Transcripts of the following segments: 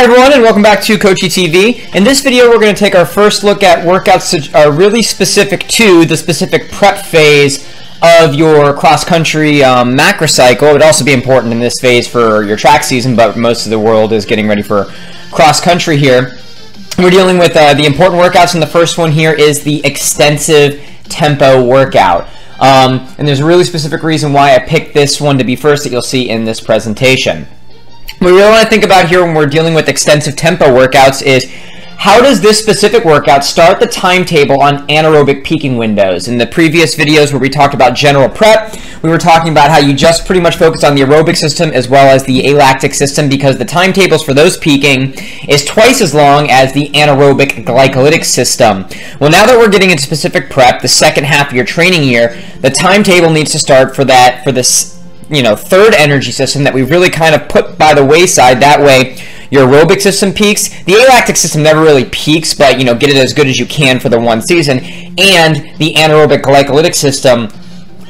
Hi everyone, and welcome back to Coachy TV. In this video, we're going to take our first look at workouts that are really specific to the specific prep phase of your cross-country macrocycle. It would also be important in this phase for your track season, but most of the world is getting ready for cross-country here. We're dealing with the important workouts, and the first one here is the extensive tempo workout. And there's a really specific reason why I picked this one to be first that you'll see in this presentation. What we really want to think about here when we're dealing with extensive tempo workouts is how does this specific workout start the timetable on anaerobic peaking windows? In the previous videos where we talked about general prep, we were talking about how you just pretty much focus on the aerobic system as well as the alactic system because the timetables for those peaking is twice as long as the anaerobic glycolytic system. Well, now that we're getting into specific prep, the second half of your training year, the timetable needs to start for this third energy system that we've really kind of put by the wayside. That way your aerobic system peaks, the alactic system never really peaks, but get it as good as you can for the one season, and the anaerobic glycolytic system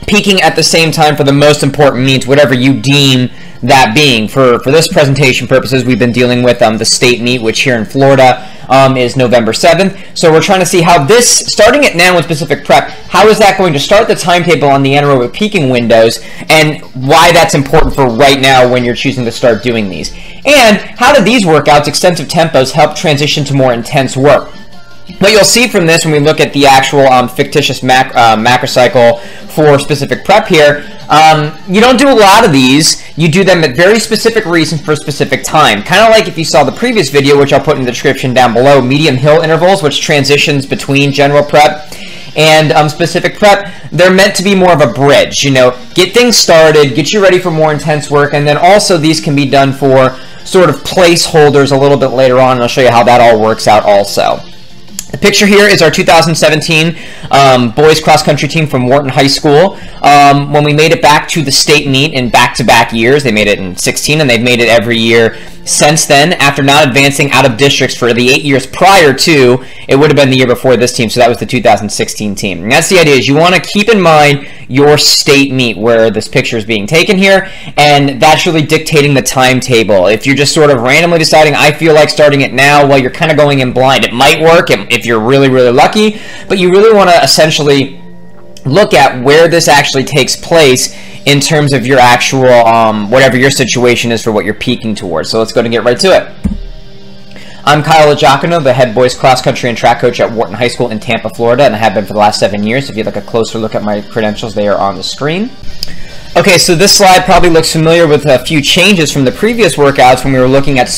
peaking at the same time for the most important means, whatever you deem that being. For this presentation purposes, we've been dealing with the state meet, which here in Florida is November 7th. So we're trying to see how this, starting it now with specific prep, how is that going to start the timetable on the anaerobic peaking windows, and why that's important for right now when you're choosing to start doing these. And how do these workouts, extensive tempos, help transition to more intense work? What you'll see from this when we look at the actual fictitious macrocycle for specific prep here, you don't do a lot of these. You do them at very specific reasons for specific time. Kind of like if you saw the previous video, which I'll put in the description down below, medium hill intervals, which transitions between general prep and specific prep. They're meant to be more of a bridge, get things started, get you ready for more intense work, and then also these can be done for sort of placeholders a little bit later on, and I'll show you how that all works out also. The picture here is our 2017 boys cross-country team from Wharton High School. When we made it back to the state meet in back-to-back years, they made it in 16, and they've made it every year since then. After not advancing out of districts for the 8 years prior to, it would have been the year before this team, so that was the 2016 team. And that's the idea, is you want to keep in mind your state meet where this picture is being taken here, and that's really dictating the timetable. If you're just sort of randomly deciding, I feel like starting it now, well, you're kind of going in blind. It might work if you're really, really lucky, but you really want to essentially look at where this actually takes place in terms of your actual, whatever your situation is for what you're peaking towards. So let's go ahead and get right to it. I'm Kyle LoJacono, the head boys cross country and track coach at Wharton High School in Tampa, Florida, and I have been for the last 7 years. If you'd like a closer look at my credentials, they are on the screen. Okay, so this slide probably looks familiar with a few changes from the previous workouts when we were looking at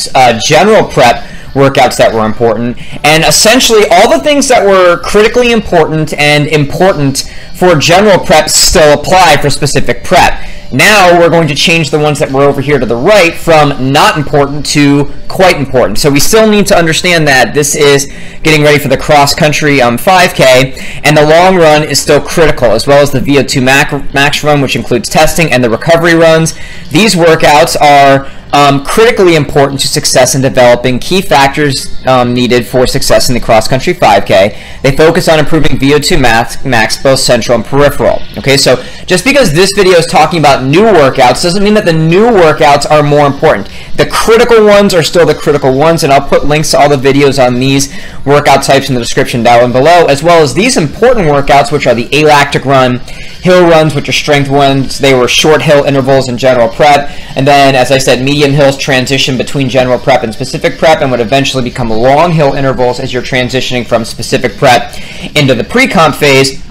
general prep workouts that were important. And essentially, all the things that were critically important and important for general prep still apply for specific prep. Now we're going to change the ones that were over here to the right from not important to quite important. So we still need to understand that this is getting ready for the cross-country 5K, and the long run is still critical, as well as the VO2 max run, which includes testing, and the recovery runs. These workouts are critically important to success in developing key factors needed for success in the cross-country 5K. They focus on improving VO2 max, both central and peripheral. Okay, so just because this video is talking about new workouts doesn't mean that the new workouts are more important. The critical ones are still the critical ones, and I'll put links to all the videos on these workout types in the description down below, as well as these important workouts, which are the alactic run, hill runs, which are strength ones. They were short hill intervals in general prep, and then, as I said, medium hills transition between general prep and specific prep, and would eventually become long hill intervals as you're transitioning from specific prep into the pre-comp phase.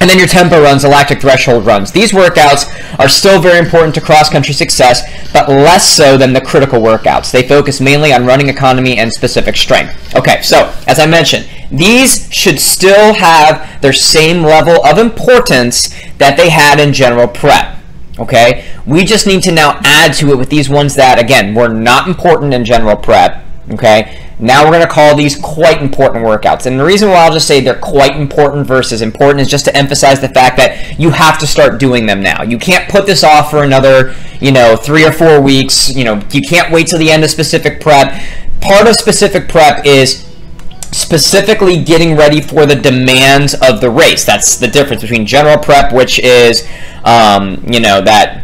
And then your tempo runs, alactic threshold runs. These workouts are still very important to cross-country success, but less so than the critical workouts. They focus mainly on running economy and specific strength. Okay, so as I mentioned, these should still have their same level of importance that they had in general prep. Okay, we just need to now add to it with these ones that, again, were not important in general prep. Okay, now we're going to call these quite important workouts. And the reason why I'll just say they're quite important versus important is just to emphasize the fact that you have to start doing them now. You can't put this off for another, 3 or 4 weeks. You can't wait till the end of specific prep. Part of specific prep is specifically getting ready for the demands of the race. That's the difference between general prep, which is, that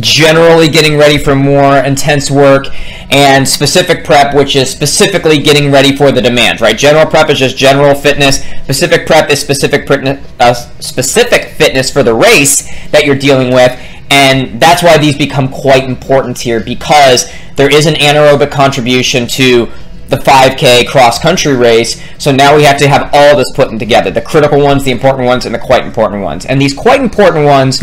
generally getting ready for more intense work, and specific prep, which is specifically getting ready for the demands, right? General prep is just general fitness. Specific prep is specific fitness for the race that you're dealing with. And that's why these become quite important here, because there is an anaerobic contribution to the 5K cross-country race. So now we have to have all this put in together, the critical ones, the important ones, and the quite important ones. And these quite important ones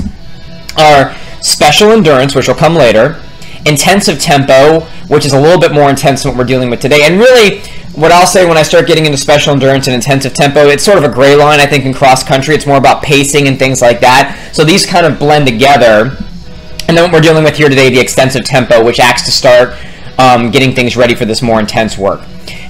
are special endurance, which will come later, intensive tempo, which is a little bit more intense than what we're dealing with today. And really, what I'll say when I start getting into special endurance and intensive tempo, it's sort of a gray line, I think, in cross-country. It's more about pacing and things like that. So these kind of blend together. And then what we're dealing with here today, the extensive tempo, which acts to start getting things ready for this more intense work.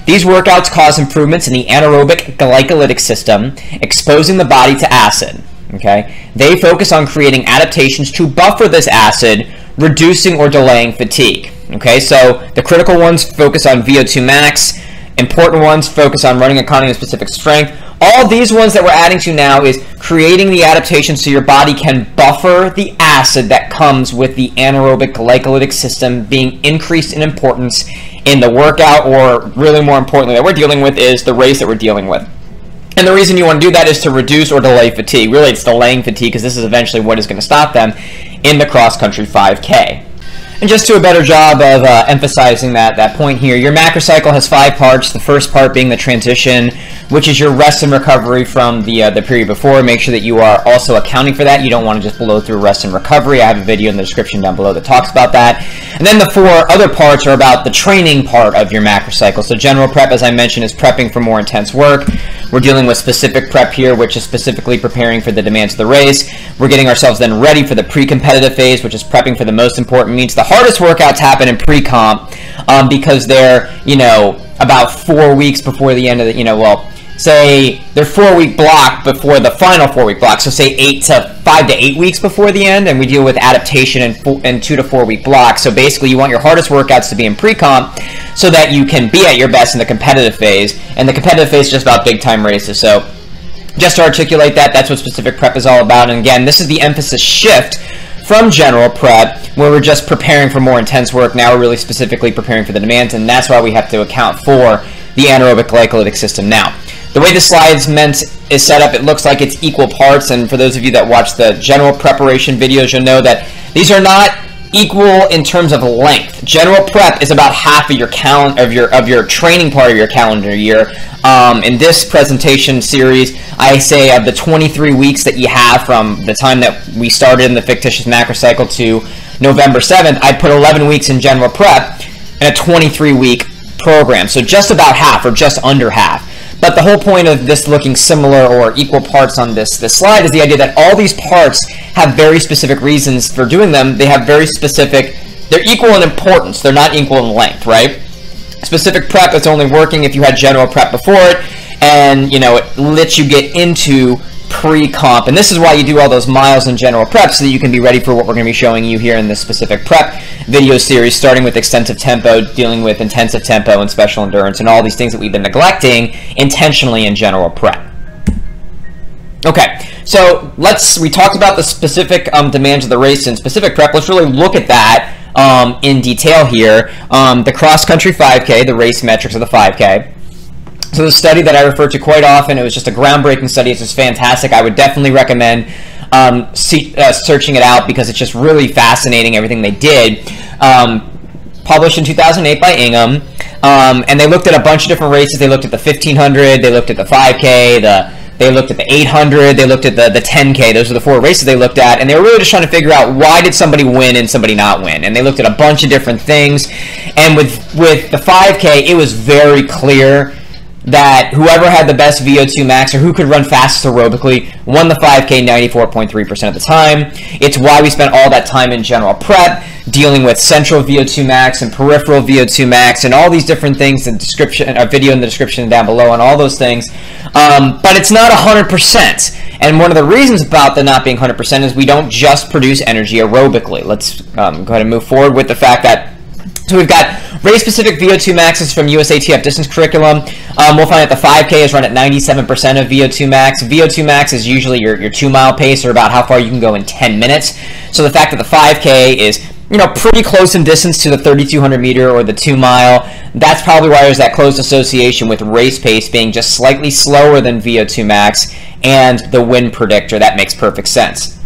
These workouts cause improvements in the anaerobic glycolytic system, exposing the body to acid. Okay? They focus on creating adaptations to buffer this acid, reducing or delaying fatigue. Okay, so the critical ones focus on VO2 max, important ones focus on running economy and specific strength. All these ones that we're adding to now is creating the adaptations so your body can buffer the acid that comes with the anaerobic glycolytic system being increased in importance in the workout, or really more importantly that we're dealing with is the race that we're dealing with. And the reason you want to do that is to reduce or delay fatigue. Really, it's delaying fatigue, because this is eventually what is going to stop them in the cross-country 5K. And just to a better job of emphasizing that point here, your macrocycle has 5 parts, the first part being the transition, which is your rest and recovery from the period before. Make sure that you are also accounting for that. You don't want to just blow through rest and recovery. I have a video in the description down below that talks about that. And then the 4 other parts are about the training part of your macrocycle. So general prep, as I mentioned, is prepping for more intense work. We're dealing with specific prep here, which is specifically preparing for the demands of the race. We're getting ourselves then ready for the pre-competitive phase, which is prepping for the most important meets. The hardest workouts happen in pre-comp because they're, about 4 weeks before the end of the, say they're 4-week block before the final 4-week block. So say 5 to 8 weeks before the end, and we deal with adaptation in 2 to 4 week blocks. So basically you want your hardest workouts to be in pre-comp so that you can be at your best in the competitive phase. And the competitive phase is just about big time races. So just to articulate that, that's what specific prep is all about. And again, this is the emphasis shift from general prep, where we're just preparing for more intense work. Now we're really specifically preparing for the demands, and that's why we have to account for the anaerobic glycolytic system now. The way the slide's meant is set up, it looks like it's equal parts, and for those of you that watch the general preparation videos, you'll know that these are not equal in terms of length. General prep is about half of your training part of your calendar year. In this presentation series, I say of the 23 weeks that you have from the time that we started in the fictitious macrocycle to November 7th, I put 11 weeks in general prep and a 23-week program. So just about half, or just under half. But the whole point of this looking similar or equal parts on this slide is the idea that all these parts have very specific reasons for doing them. They have very specific, they're equal in importance, they're not equal in length, right? Specific prep is only working if you had general prep before it, and it lets you get into pre-comp. And this is why you do all those miles in general prep, so that you can be ready for what we're going to be showing you here in this specific prep video series, starting with extensive tempo, dealing with intensive tempo and special endurance, and all these things that we've been neglecting intentionally in general prep. Okay, so we talked about the specific demands of the race in specific prep. Let's really look at that in detail here. The cross-country 5K, the race metrics of the 5K. So the study that I refer to quite often, it was just a groundbreaking study. It's just fantastic. I would definitely recommend searching it out, because it's just really fascinating, everything they did. Published in 2008 by Ingham. And they looked at a bunch of different races. They looked at the 1500, they looked at the 5K, they looked at the 800, they looked at the 10K. Those are the 4 races they looked at. And they were really just trying to figure out, why did somebody win and somebody not win? And they looked at a bunch of different things. And with the 5K, it was very clear that whoever had the best VO2 max, or who could run fastest aerobically, won the 5K 94.3% of the time. It's why we spent all that time in general prep dealing with central VO2 max and peripheral VO2 max and all these different things in the description, our video in the description down below on all those things. But it's not 100%. And one of the reasons about the not being 100% is we don't just produce energy aerobically. Let's go ahead and move forward with the fact that So we've got race-specific VO2 maxes from USATF distance curriculum. We'll find that the 5K is run at 97% of VO2 max. VO2 max is usually your 2-mile pace, or about how far you can go in 10 minutes. So the fact that the 5K is, you know, pretty close in distance to the 3,200 meter or the 2-mile, that's probably why there's that close association with race pace being just slightly slower than VO2 max and the wind predictor. That makes perfect sense.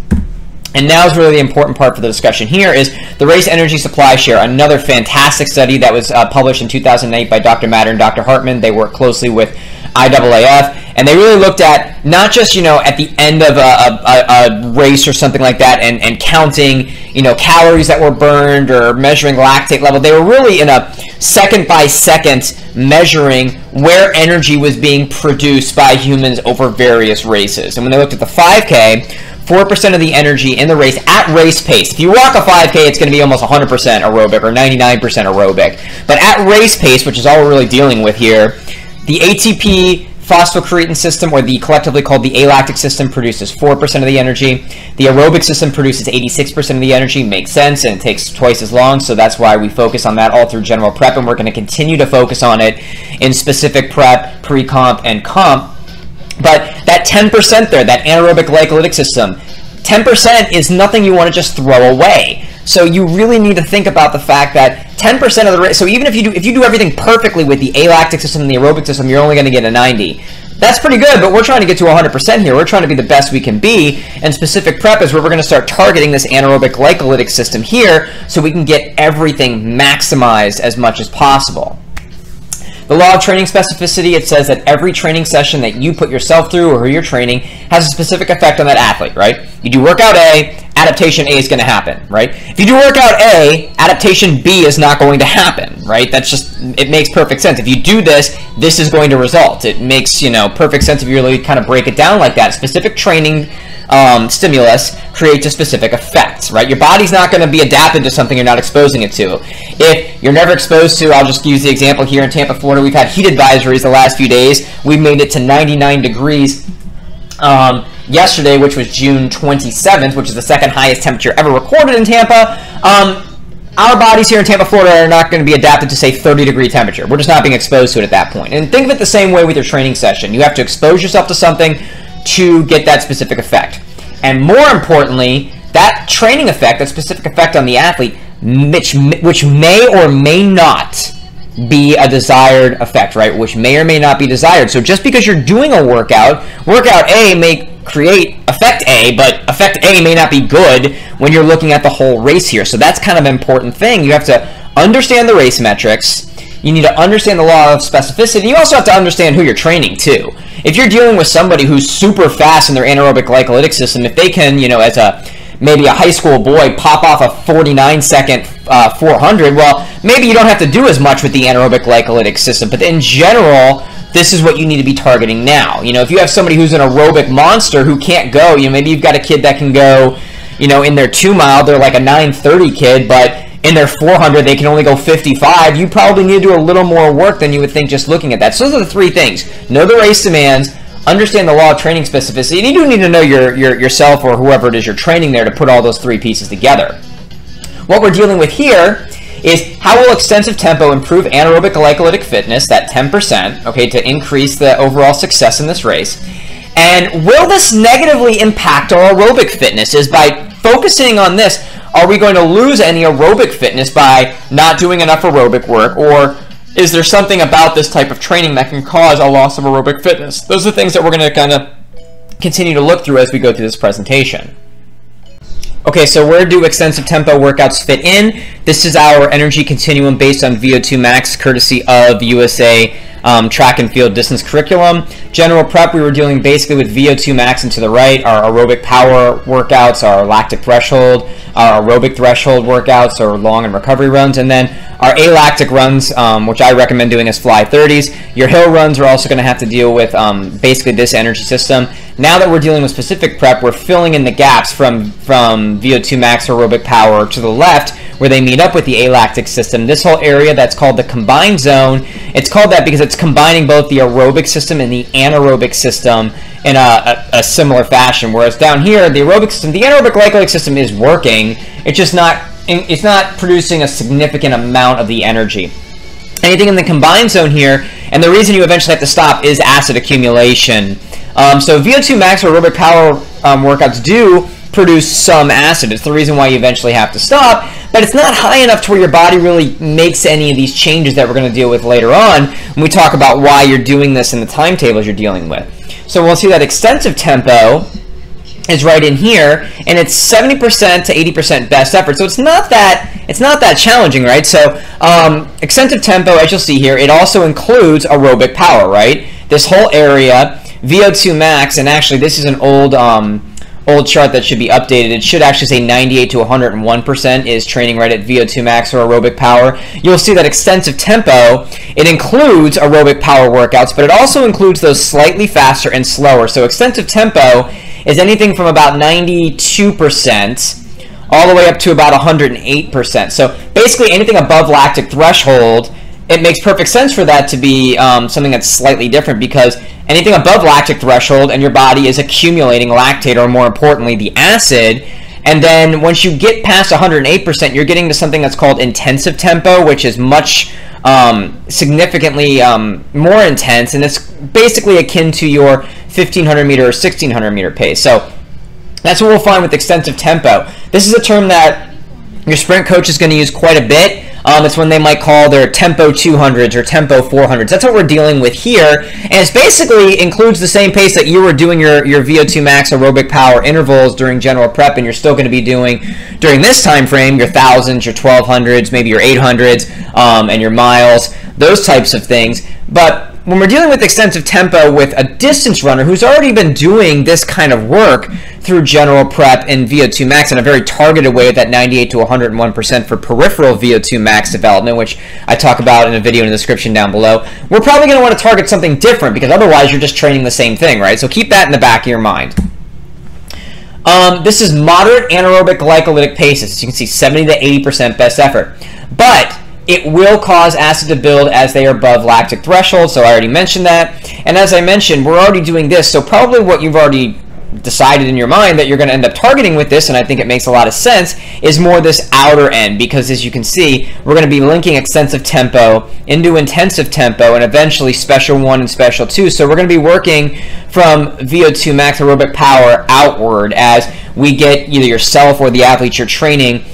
And now is really the important part for the discussion here is the race energy supply share, another fantastic study that was published in 2008 by Dr. Matter and Dr. Hartman. They worked closely with IAAF, and they really looked at not just, you know, at the end of a race or something like that and counting, you know, calories that were burned or measuring lactate level. They were really in a second-by-second measuring where energy was being produced by humans over various races. And when they looked at the 5K, 4% of the energy in the race at race pace. If you walk a 5K, it's going to be almost 100% aerobic or 99% aerobic. But at race pace, which is all we're really dealing with here, the ATP phosphocreatine system, or the collectively called the alactic system, produces 4% of the energy. The aerobic system produces 86% of the energy. Makes sense, and it takes twice as long, so that's why we focus on that all through general prep, and we're going to continue to focus on it in specific prep, pre-comp, and comp. But that 10% there, that anaerobic glycolytic system, 10% is nothing you want to just throw away. So you really need to think about the fact that 10% of the race, so even if you do everything perfectly with the alactic system and the aerobic system, you're only going to get a 90. That's pretty good, but we're trying to get to 100% here. We're trying to be the best we can be, and specific prep is where we're going to start targeting this anaerobic glycolytic system here so we can get everything maximized as much as possible. The law of training specificity, it says that every training session that you put yourself through or who you're training has a specific effect on that athlete, right? You do workout A, adaptation A is going to happen, right? If you do workout A, adaptation B is not going to happen, right? That's just, it makes perfect sense. If you do this, this is going to result. It makes, you know, perfect sense if you really kind of break it down like that. Specific training stimulus creates a specific effect, right? Your body's not going to be adapted to something you're not exposing it to. If you're never exposed to, I'll just use the example here in Tampa, Florida, we've had heat advisories the last few days. We've made it to 99 degrees yesterday, which was June 27th, which is the second highest temperature ever recorded in Tampa. Our bodies here in Tampa, Florida are not going to be adapted to, say, 30-degree temperature. We're just not being exposed to it at that point. And think of it the same way with your training session. You have to expose yourself to something to get that specific effect. And more importantly, that training effect, that specific effect on the athlete, which may or may not be a desired effect, right? Which may or may not be desired. So just because you're doing a workout, workout A may create effect A, but effect A may not be good when you're looking at the whole race here. So that's kind of an important thing. You have to understand the race metrics. You need to understand the law of specificity. You also have to understand who you're training too. If you're dealing with somebody who's super fast in their anaerobic glycolytic system, if they can, you know, as a maybe a high school boy pop off a 49-second 400, well, maybe you don't have to do as much with the anaerobic glycolytic system, but in general, this is what you need to be targeting now. You know, if you have somebody who's an aerobic monster who can't go, you know, maybe you've got a kid that can go, you know, in their 2-mile, they're like a 930 kid, but in their 400, they can only go 55. You probably need to do a little more work than you would think just looking at that. So those are the three things. Know the race demands, understand the law of training specificity, and you do need to know yourself or whoever it is you're training there to put all those three pieces together. What we're dealing with here is how will extensive tempo improve anaerobic glycolytic fitness, that 10%, okay, to increase the overall success in this race, and will this negatively impact our aerobic fitness? Is by focusing on this, are we going to lose any aerobic fitness by not doing enough aerobic work, or is there something about this type of training that can cause a loss of aerobic fitness? Those are things that we're going to kind of continue to look through as we go through this presentation. Okay, so where do extensive tempo workouts fit in? This is our energy continuum based on VO2 max, courtesy of USA track and field distance curriculum. General prep, we were dealing basically with VO2 max and to the right, our aerobic power workouts, our lactic threshold, our aerobic threshold workouts, or long and recovery runs, and then our alactic runs, which I recommend doing as fly 30s. Your hill runs are also going to have to deal with basically this energy system. Now that we're dealing with specific prep, we're filling in the gaps from VO2 max aerobic power to the left where they meet up with the alactic system. This whole area that's called the combined zone, it's called that because it's combining both the aerobic system and the anaerobic system in a similar fashion, whereas down here, the aerobic system, the anaerobic glycolytic system is working, it's just not it's not producing a significant amount of the energy. Anything in the combined zone here, and the reason you eventually have to stop is acid accumulation. So VO2 max or aerobic power workouts do produce some acid. It's the reason why you eventually have to stop, but it's not high enough to where your body really makes any of these changes that we're going to deal with later on when we talk about why you're doing this and the timetables you're dealing with. So we'll see that extensive tempo is right in here, and it's 70% to 80% best effort. So it's not that challenging, right? So extensive tempo, as you'll see here, it also includes aerobic power, right? This whole area, VO2 max, and actually this is an old chart that should be updated. It should actually say 98 to 101% is training right at VO2 max or aerobic power. You'll see that extensive tempo, it includes aerobic power workouts, but it also includes those slightly faster and slower. So extensive tempo is anything from about 92% all the way up to about 108%. So basically anything above lactic threshold, it makes perfect sense for that to be something that's slightly different, because anything above lactic threshold and your body is accumulating lactate, or more importantly, the acid. And then once you get past 108%, you're getting to something that's called intensive tempo, which is much significantly more intense, and it's basically akin to your 1500 meter or 1600 meter pace. So that's what we'll find with extensive tempo. This is a term that your sprint coach is going to use quite a bit. It's when they might call their tempo 200s or tempo 400s. That's what we're dealing with here. And it basically includes the same pace that you were doing your VO2 max aerobic power intervals during general prep, and you're still going to be doing during this time frame, your 1000s, your 1200s, maybe your 800s, and your miles, those types of things. But when we're dealing with extensive tempo with a distance runner who's already been doing this kind of work through general prep and VO2 max in a very targeted way at that 98 to 101% for peripheral VO2 max development, which I talk about in a video in the description down below, we're probably going to want to target something different, because otherwise you're just training the same thing, right? So keep that in the back of your mind. This is moderate anaerobic glycolytic paces. As you can see, 70 to 80% best effort. But it will cause acid to build as they are above lactic threshold, so I already mentioned that. And as I mentioned, we're already doing this, so probably what you've already decided in your mind that you're going to end up targeting with this, and I think it makes a lot of sense, is more this outer end, because as you can see, we're going to be linking extensive tempo into intensive tempo and eventually special 1 and special 2. So we're going to be working from VO2 max aerobic power outward as we get either yourself or the athletes you're training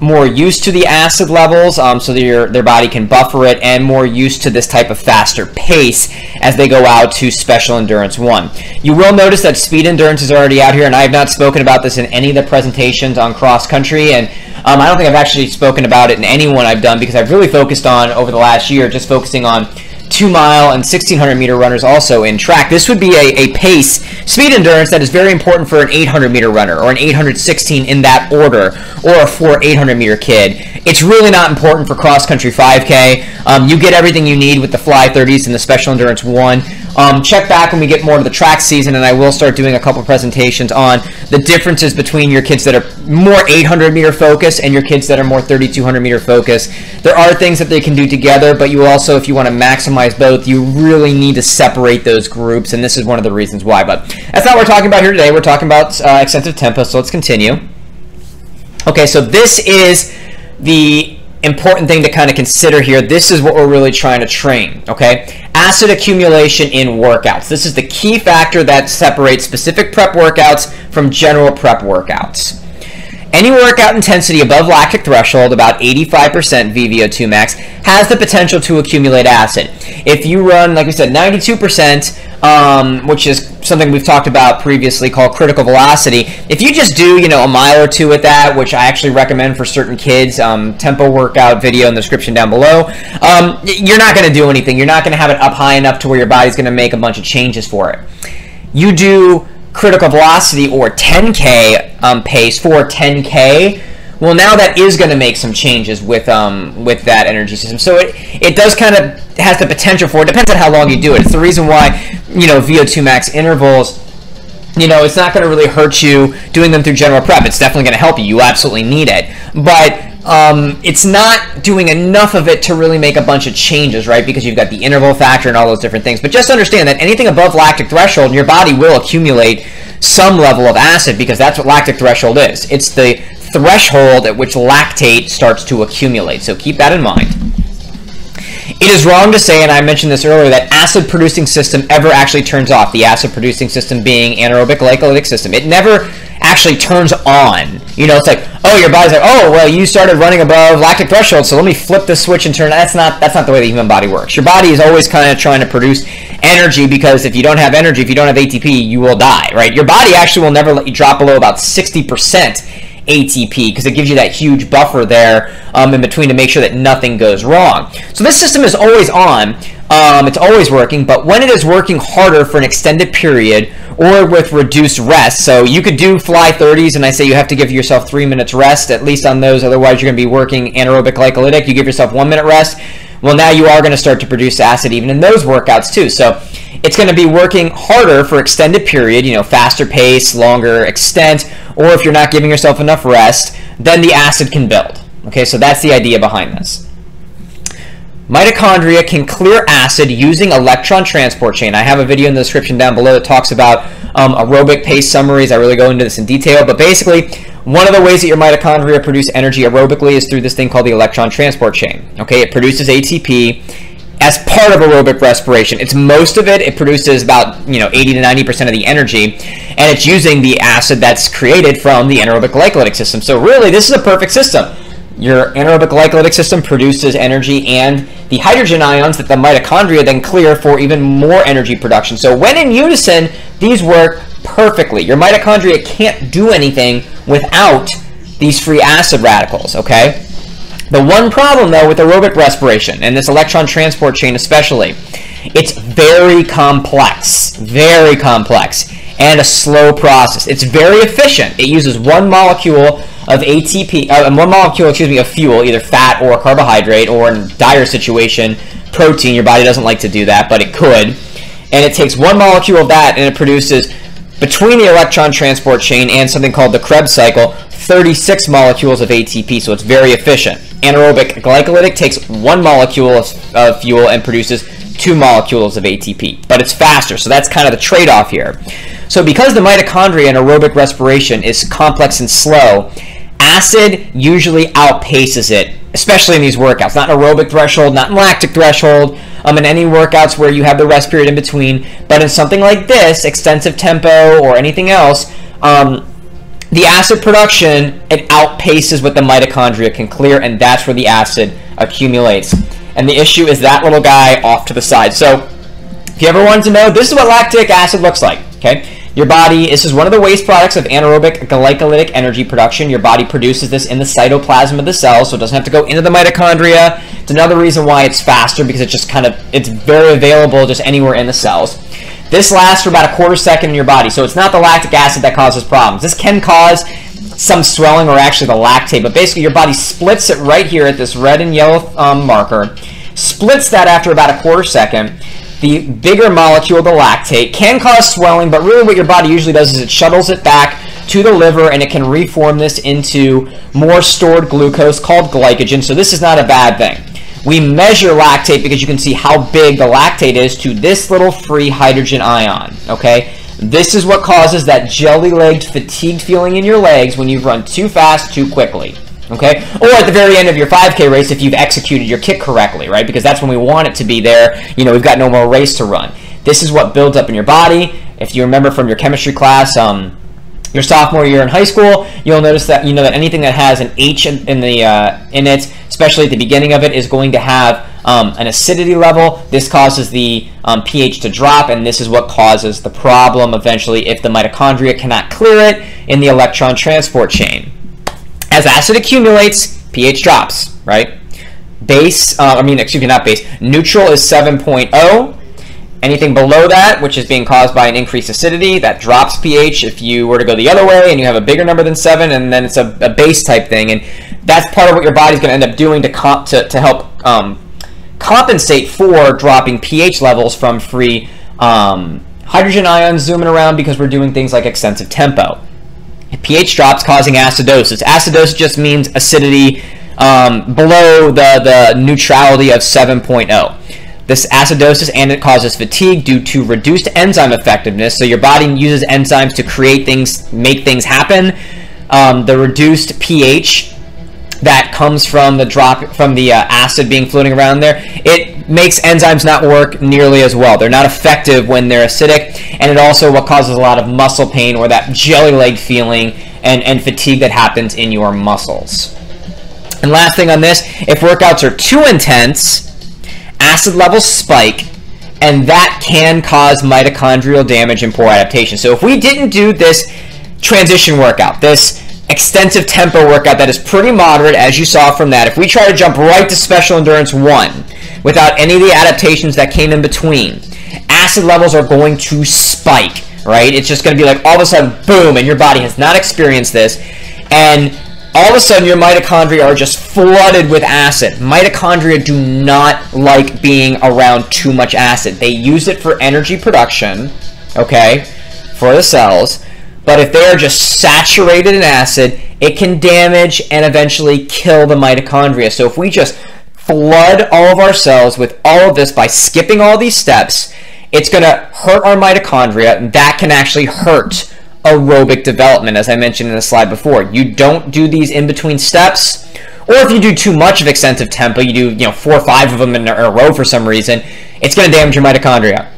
more used to the acid levels, so that their body can buffer it, and more used to this type of faster pace as they go out to special endurance 1. You will notice that speed endurance is already out here, and I have not spoken about this in any of the presentations on cross country, and I don't think I've actually spoken about it in any one I've done, because I've really focused on, over the last year, just focusing on 2-mile and 1600 meter runners also in track. This would be a pace, speed endurance that is very important for an 800 meter runner or an 816 in that order, or a 4-800 meter kid. It's really not important for cross country 5K. You get everything you need with the fly 30s and the special endurance 1. Check back when we get more to the track season, and I will start doing a couple presentations on the differences between your kids that are more 800 meter focus and your kids that are more 3200 meter focus. There are things that they can do together, but you also, if you want to maximize both, you really need to separate those groups, and this is one of the reasons why. But that's not what we're talking about here today. We're talking about extensive tempo, so let's continue. Okay, so this is the important thing to kind of consider here. This is what we're really trying to train, okay? Acid accumulation in workouts. This is the key factor that separates specific prep workouts from general prep workouts. Any workout intensity above lactic threshold, about 85% VO2 max, has the potential to accumulate acid. If you run, like we said, 92%, which is something we've talked about previously called critical velocity, if you just do, you know, a mile or two with that, which I actually recommend for certain kids, tempo workout video in the description down below, you're not going to do anything. You're not going to have it up high enough to where your body's going to make a bunch of changes for it. You do critical velocity or 10K pace for 10K, well, now that is going to make some changes with that energy system. So it does kind of has the potential for it. Depends on how long you do it. It's the reason why, you know, VO2 max intervals, you know, it's not going to really hurt you doing them through general prep. It's definitely going to help you. You absolutely need it. But it's not doing enough of it to really make a bunch of changes, right? Because you've got the interval factor and all those different things. But just understand that anything above lactic threshold, your body will accumulate some level of acid, because that's what lactic threshold is. It's the threshold at which lactate starts to accumulate. So keep that in mind. It is wrong to say, and I mentioned this earlier, that acid-producing system ever actually turns off, the acid-producing system being anaerobic glycolytic system. It never actually turns on. You know, it's like, oh, your body's like, oh, well, you started running above lactic threshold, so let me flip this switch and turn. That's not the way the human body works. Your body is always kind of trying to produce energy, because if you don't have energy, if you don't have ATP, you will die, right? Your body actually will never let you drop below about 60% ATP, because it gives you that huge buffer there in between to make sure that nothing goes wrong. So this system is always on, it's always working, but when it is working harder for an extended period or with reduced rest, so you could do fly 30s, and I say you have to give yourself 3 minutes rest at least on those, otherwise you're going to be working anaerobic glycolytic. You give yourself 1 minute rest, well, now you are going to start to produce acid even in those workouts too. So it's going to be working harder for extended period, you know, faster pace, longer extent, or if you're not giving yourself enough rest, then the acid can build. Okay, so that's the idea behind this. Mitochondria can clear acid using electron transport chain. I have a video in the description down below that talks about aerobic pace summaries. I really go into this in detail, but basically, one of the ways that your mitochondria produce energy aerobically is through this thing called the electron transport chain. Okay, it produces ATP as part of aerobic respiration. It's most of it. It produces about, you know, 80 to 90% of the energy, and it's using the acid that's created from the anaerobic glycolytic system. So really, this is a perfect system. Your anaerobic glycolytic system produces energy and the hydrogen ions that the mitochondria then clear for even more energy production. So when in unison, these work perfectly. Your mitochondria can't do anything without these free acid radicals, okay? The one problem, though, with aerobic respiration, and this electron transport chain especially, it's very complex, and a slow process. It's very efficient. It uses one molecule of ATP, one molecule, excuse me, of fuel, either fat or carbohydrate, or in a dire situation, protein. Your body doesn't like to do that, but it could. And it takes one molecule of that, and it produces, between the electron transport chain and something called the Krebs cycle, 36 molecules of ATP, so it's very efficient. Anaerobic glycolytic takes one molecule of fuel and produces 2 molecules of ATP, but it's faster, so that's kind of the trade-off here. So because the mitochondria in aerobic respiration is complex and slow, acid usually outpaces it, especially in these workouts, not in aerobic threshold, not in lactic threshold, in any workouts where you have the rest period in between, but in something like this, extensive tempo or anything else, the acid production, it outpaces what the mitochondria can clear, and that's where the acid accumulates. And the issue is that little guy off to the side. So if you ever wanted to know, this is what lactic acid looks like, okay? Your body, this is one of the waste products of anaerobic glycolytic energy production. Your body produces this in the cytoplasm of the cell, so it doesn't have to go into the mitochondria. It's another reason why it's faster, because it's just kind of, it's very available just anywhere in the cells. This lasts for about a quarter second in your body, so it's not the lactic acid that causes problems. This can cause some swelling, or actually the lactate, but basically your body splits it right here at this red and yellow marker, splits that after about a quarter second. The bigger molecule, the lactate, can cause swelling, but really what your body usually does is it shuttles it back to the liver, and it can reform this into more stored glucose called glycogen, so this is not a bad thing. We measure lactate because you can see how big the lactate is to this little free hydrogen ion, okay? This is what causes that jelly-legged, fatigued feeling in your legs when you've run too fast, too quickly, okay? Or at the very end of your 5K race if you've executed your kick correctly, right? Because that's when we want it to be there. You know, we've got no more race to run. This is what builds up in your body. If you remember from your chemistry class, your sophomore year in high school, you'll notice that, you know, that anything that has an H in it, especially at the beginning of it, is going to have an acidity level. This causes the pH to drop, and this is what causes the problem eventually if the mitochondria cannot clear it in the electron transport chain. As acid accumulates, pH drops, right? Neutral is 7.0. Anything below that, which is being caused by an increased acidity, that drops pH. If you were to go the other way and you have a bigger number than 7, and then it's a base type thing, and that's part of what your body's going to end up doing to help compensate for dropping pH levels from free hydrogen ions zooming around because we're doing things like extensive tempo. pH drops, causing acidosis. Acidosis just means acidity below the neutrality of 7.0. This acidosis, and it causes fatigue due to reduced enzyme effectiveness. So your body uses enzymes to create things, make things happen. the reduced pH that comes from the acid being floating around there, it makes enzymes not work nearly as well. They're not effective when they're acidic, and it also what causes a lot of muscle pain or that jelly leg feeling and fatigue that happens in your muscles. And last thing on this, if workouts are too intense, acid levels spike, and that can cause mitochondrial damage and poor adaptation. So if we didn't do this transition workout, this extensive tempo workout that is pretty moderate, as you saw from that, if we try to jump right to Special Endurance 1 without any of the adaptations that came in between, acid levels are going to spike, right? It's just going to be like all of a sudden, boom, and your body has not experienced this, and all of a sudden your mitochondria are just flooded with acid. Mitochondria do not like being around too much acid. They use it for energy production, okay, for the cells. But if they are just saturated in acid, it can damage and eventually kill the mitochondria. So if we just flood all of our cells with all of this by skipping all these steps, it's going to hurt our mitochondria, and that can actually hurt aerobic development, as I mentioned in the slide before. You don't do these in-between steps, or if you do too much of extensive tempo, you do 4 or 5 of them in a row for some reason, it's going to damage your mitochondria.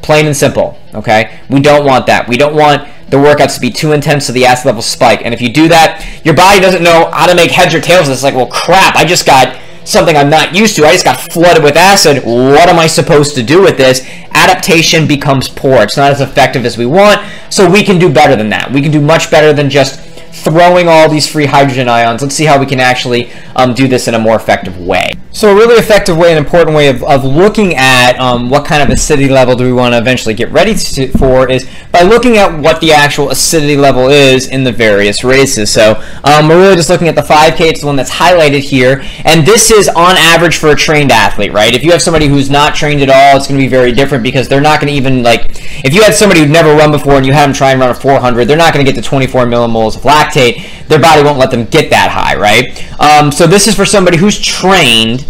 Plain and simple, okay? We don't want that. We don't want the workouts to be too intense so the acid levels spike. And if you do that, your body doesn't know how to make heads or tails. It's like, well, crap, I just got something I'm not used to. I just got flooded with acid. What am I supposed to do with this? Adaptation becomes poor. It's not as effective as we want, so we can do better than that. We can do much better than just throwing all these free hydrogen ions. Let's see how we can actually do this in a more effective way. So a really effective way, an important way of looking at what kind of acidity level do we want to eventually get ready for is by looking at what the actual acidity level is in the various races. So we're really just looking at the 5K. It's the one that's highlighted here. And this is on average for a trained athlete, right? If you have somebody who's not trained at all, it's going to be very different because they're not going to even, like, if you had somebody who'd never run before and you had them try and run a 400, they're not going to get to 24 millimoles of lactate. Their body won't let them get that high, right? So this is for somebody who's trained,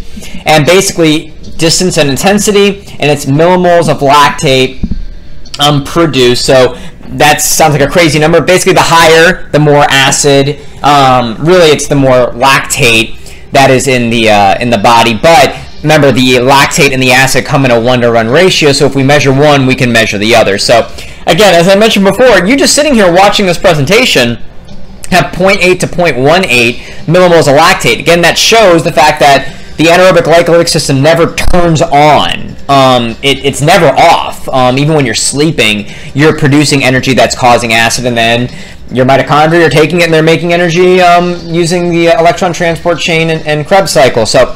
and basically distance and intensity, and it's millimoles of lactate produced. So that sounds like a crazy number. Basically, the higher, the more acid. Really, it's the more lactate that is in the body. But remember, the lactate and the acid come in a 1-to-1 ratio, so if we measure one, we can measure the other. So again, as I mentioned before, you're just sitting here watching this presentation, have 0.8 to 0.18 millimoles of lactate. Again, that shows the fact that the anaerobic glycolytic system never turns on. It's never off. Even when you're sleeping, you're producing energy that's causing acid, and then your mitochondria are taking it and they're making energy using the electron transport chain and Krebs cycle. So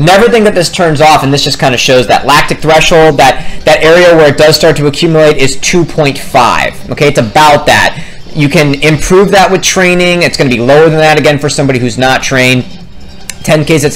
never think that this turns off, and this just kind of shows that lactic threshold, that area where it does start to accumulate is 2.5. Okay, it's about that. You can improve that with training. It's going to be lower than that, again, for somebody who's not trained. 10Ks at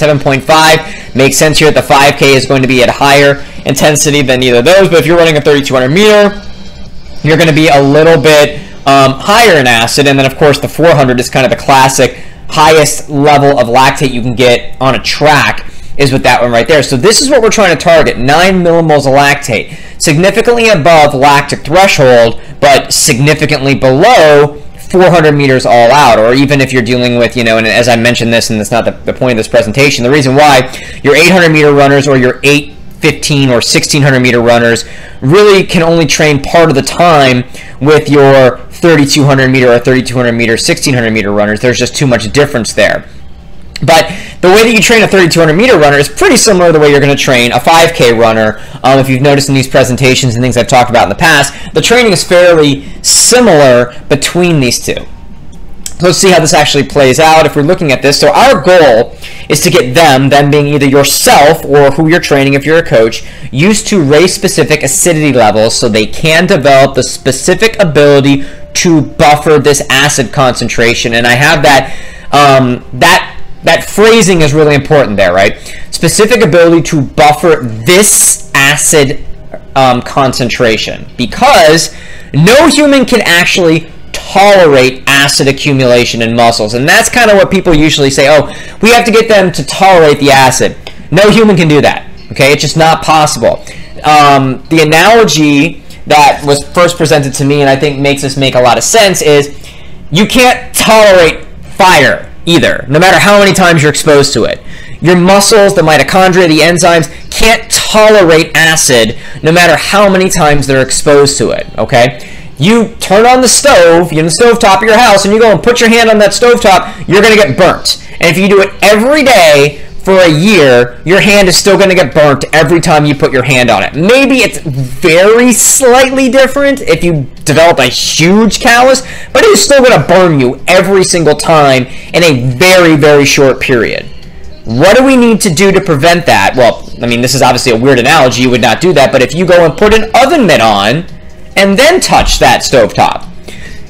7.5. Makes sense here that the 5K is going to be at a higher intensity than either of those. But if you're running a 3,200 meter, you're going to be a little bit higher in acid. And then, of course, the 400 is kind of the classic highest level of lactate you can get on a track is with that one right there. So this is what we're trying to target, 9 millimoles of lactate. Significantly above lactic threshold, but significantly below 400 meters all out, or even if you're dealing with, and as I mentioned this, and it's not the point of this presentation, the reason why your 800 meter runners or your 8, 15, or 1600 meter runners really can only train part of the time with your 3200 meter or 3200 meter, 1600 meter runners. There's just too much difference there. But the way that you train a 3,200 meter runner is pretty similar to the way you're going to train a 5K runner. If you've noticed in these presentations and things I've talked about in the past, the training is fairly similar between these two. So let's see how this actually plays out if we're looking at this. So our goal is to get them being either yourself or who you're training if you're a coach, used to race-specific acidity levels so they can develop the specific ability to buffer this acid concentration. And I have that phrasing is really important there, right? Specific ability to buffer this acid concentration, because no human can actually tolerate acid accumulation in muscles. And that's kind of what people usually say, oh, we have to get them to tolerate the acid. No human can do that, okay? It's just not possible. The analogy that was first presented to me, and I think makes this make a lot of sense, is You can't tolerate fire either, no matter how many times you're exposed to it. Your muscles, the mitochondria, the enzymes can't tolerate acid no matter how many times they're exposed to it, okay? You turn on the stove, you're in the stovetop of your house, and you go and put your hand on that stovetop, you're gonna get burnt. And if you do it every day for a year, your hand is still gonna get burnt every time you put your hand on it. Maybe it's very slightly different if you develop a huge callus, but it is still gonna burn you every single time in a very, very short period. What do we need to do to prevent that? Well, I mean, this is obviously a weird analogy, you would not do that, but if you go and put an oven mitt on and then touch that stovetop,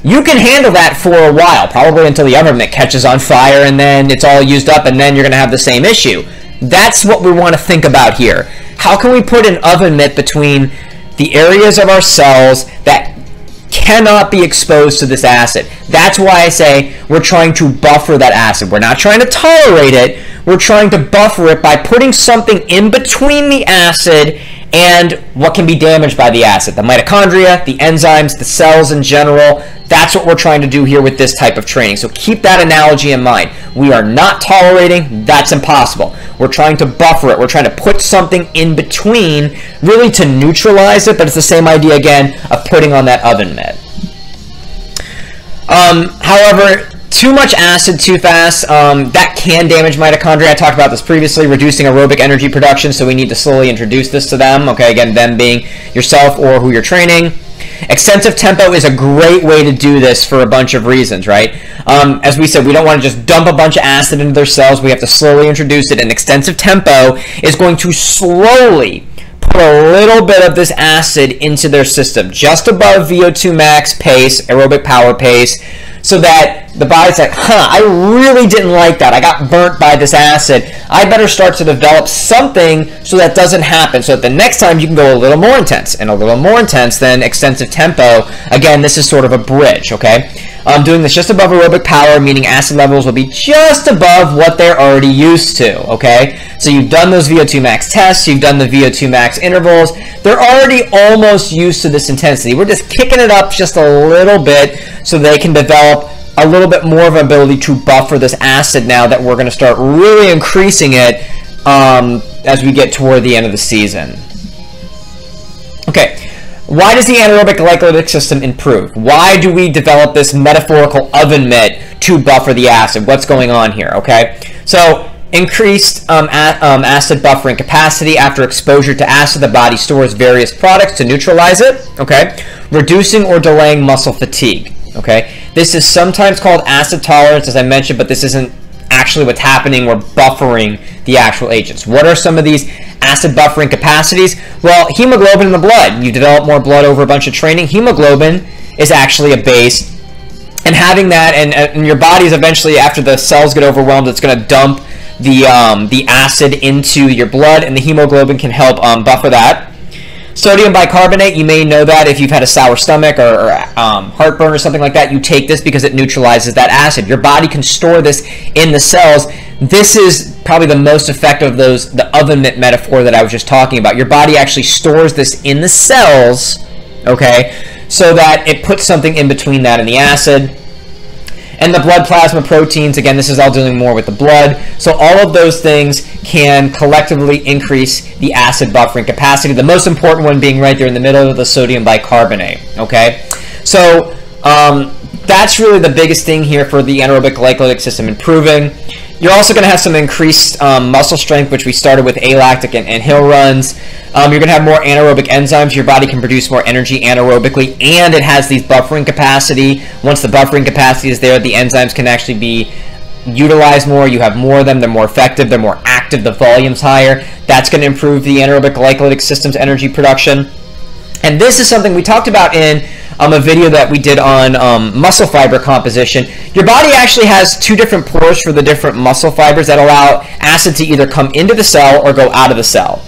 you can handle that for a while, probably until the oven mitt catches on fire and then it's all used up and then you're gonna have the same issue. That's what we wanna think about here. How can we put an oven mitt between the areas of our cells that cannot be exposed to this acid? That's why I say we're trying to buffer that acid. We're not trying to tolerate it, we're trying to buffer it by putting something in between the acid and what can be damaged by the acid, the mitochondria, the enzymes, the cells in general. That's what we're trying to do here with this type of training. So keep that analogy in mind. We are not tolerating, that's impossible. We're trying to buffer it. We're trying to put something in between, really to neutralize it, but it's the same idea again of putting on that oven mitt. However, too much acid too fast, that can damage mitochondria. I talked about this previously, reducing aerobic energy production, so we need to slowly introduce this to them. Okay, again, them being yourself or who you're training. Extensive tempo is a great way to do this for a bunch of reasons, right? As we said, we don't want to just dump a bunch of acid into their cells. We have to slowly introduce it, and extensive tempo is going to slowly put a little bit of this acid into their system, just above VO2 max pace, aerobic power pace, so that the body's like, huh, I really didn't like that. I got burnt by this acid. I better start to develop something so that doesn't happen, so that the next time you can go a little more intense and a little more intense than extensive tempo. Again, this is sort of a bridge, okay? Doing this just above aerobic power, meaning acid levels will be just above what they're already used to, okay? So you've done those VO2 max tests, you've done the VO2 max intervals. They're already almost used to this intensity. We're just kicking it up just a little bit so they can develop a little bit more of an ability to buffer this acid now that we're gonna start really increasing it as we get toward the end of the season. Okay. Why does the anaerobic glycolytic system improve? Why do we develop this metaphorical oven mitt to buffer the acid? What's going on here, okay? So increased acid buffering capacity. After exposure to acid, the body stores various products to neutralize it, okay? Reducing or delaying muscle fatigue, okay? This is sometimes called acid tolerance, as I mentioned, but this isn't actually what's happening. We're buffering the actual agents. What are some of these acid buffering capacities? Well, hemoglobin in the blood. You develop more blood over a bunch of training. Hemoglobin is actually a base, and having that, and your body's eventually, after the cells get overwhelmed, it's going to dump the acid into your blood, and the hemoglobin can help buffer that. Sodium bicarbonate, you may know that if you've had a sour stomach or heartburn or something like that, you take this because it neutralizes that acid. Your body can store this in the cells. This is probably the most effective of those, the oven mitt metaphor that I was just talking about. Your body actually stores this in the cells, okay, so that it puts something in between that and the acid. And the blood plasma proteins, again, this is all dealing more with the blood. So all of those things can collectively increase the acid buffering capacity, the most important one being right there in the middle of the sodium bicarbonate, okay? So that's really the biggest thing here for the anaerobic glycolytic system improving. You're also going to have some increased muscle strength, which we started with alactic and hill runs. You're going to have more anaerobic enzymes. Your body can produce more energy anaerobically, and it has these buffering capacity. Once the buffering capacity is there, the enzymes can actually be utilized more. You have more of them. They're more effective. They're more active. The volume's higher. That's going to improve the anaerobic glycolytic system's energy production. And this is something we talked about in a video that we did on muscle fiber composition. Your body actually has two different pores for the different muscle fibers that allow acid to either come into the cell or go out of the cell.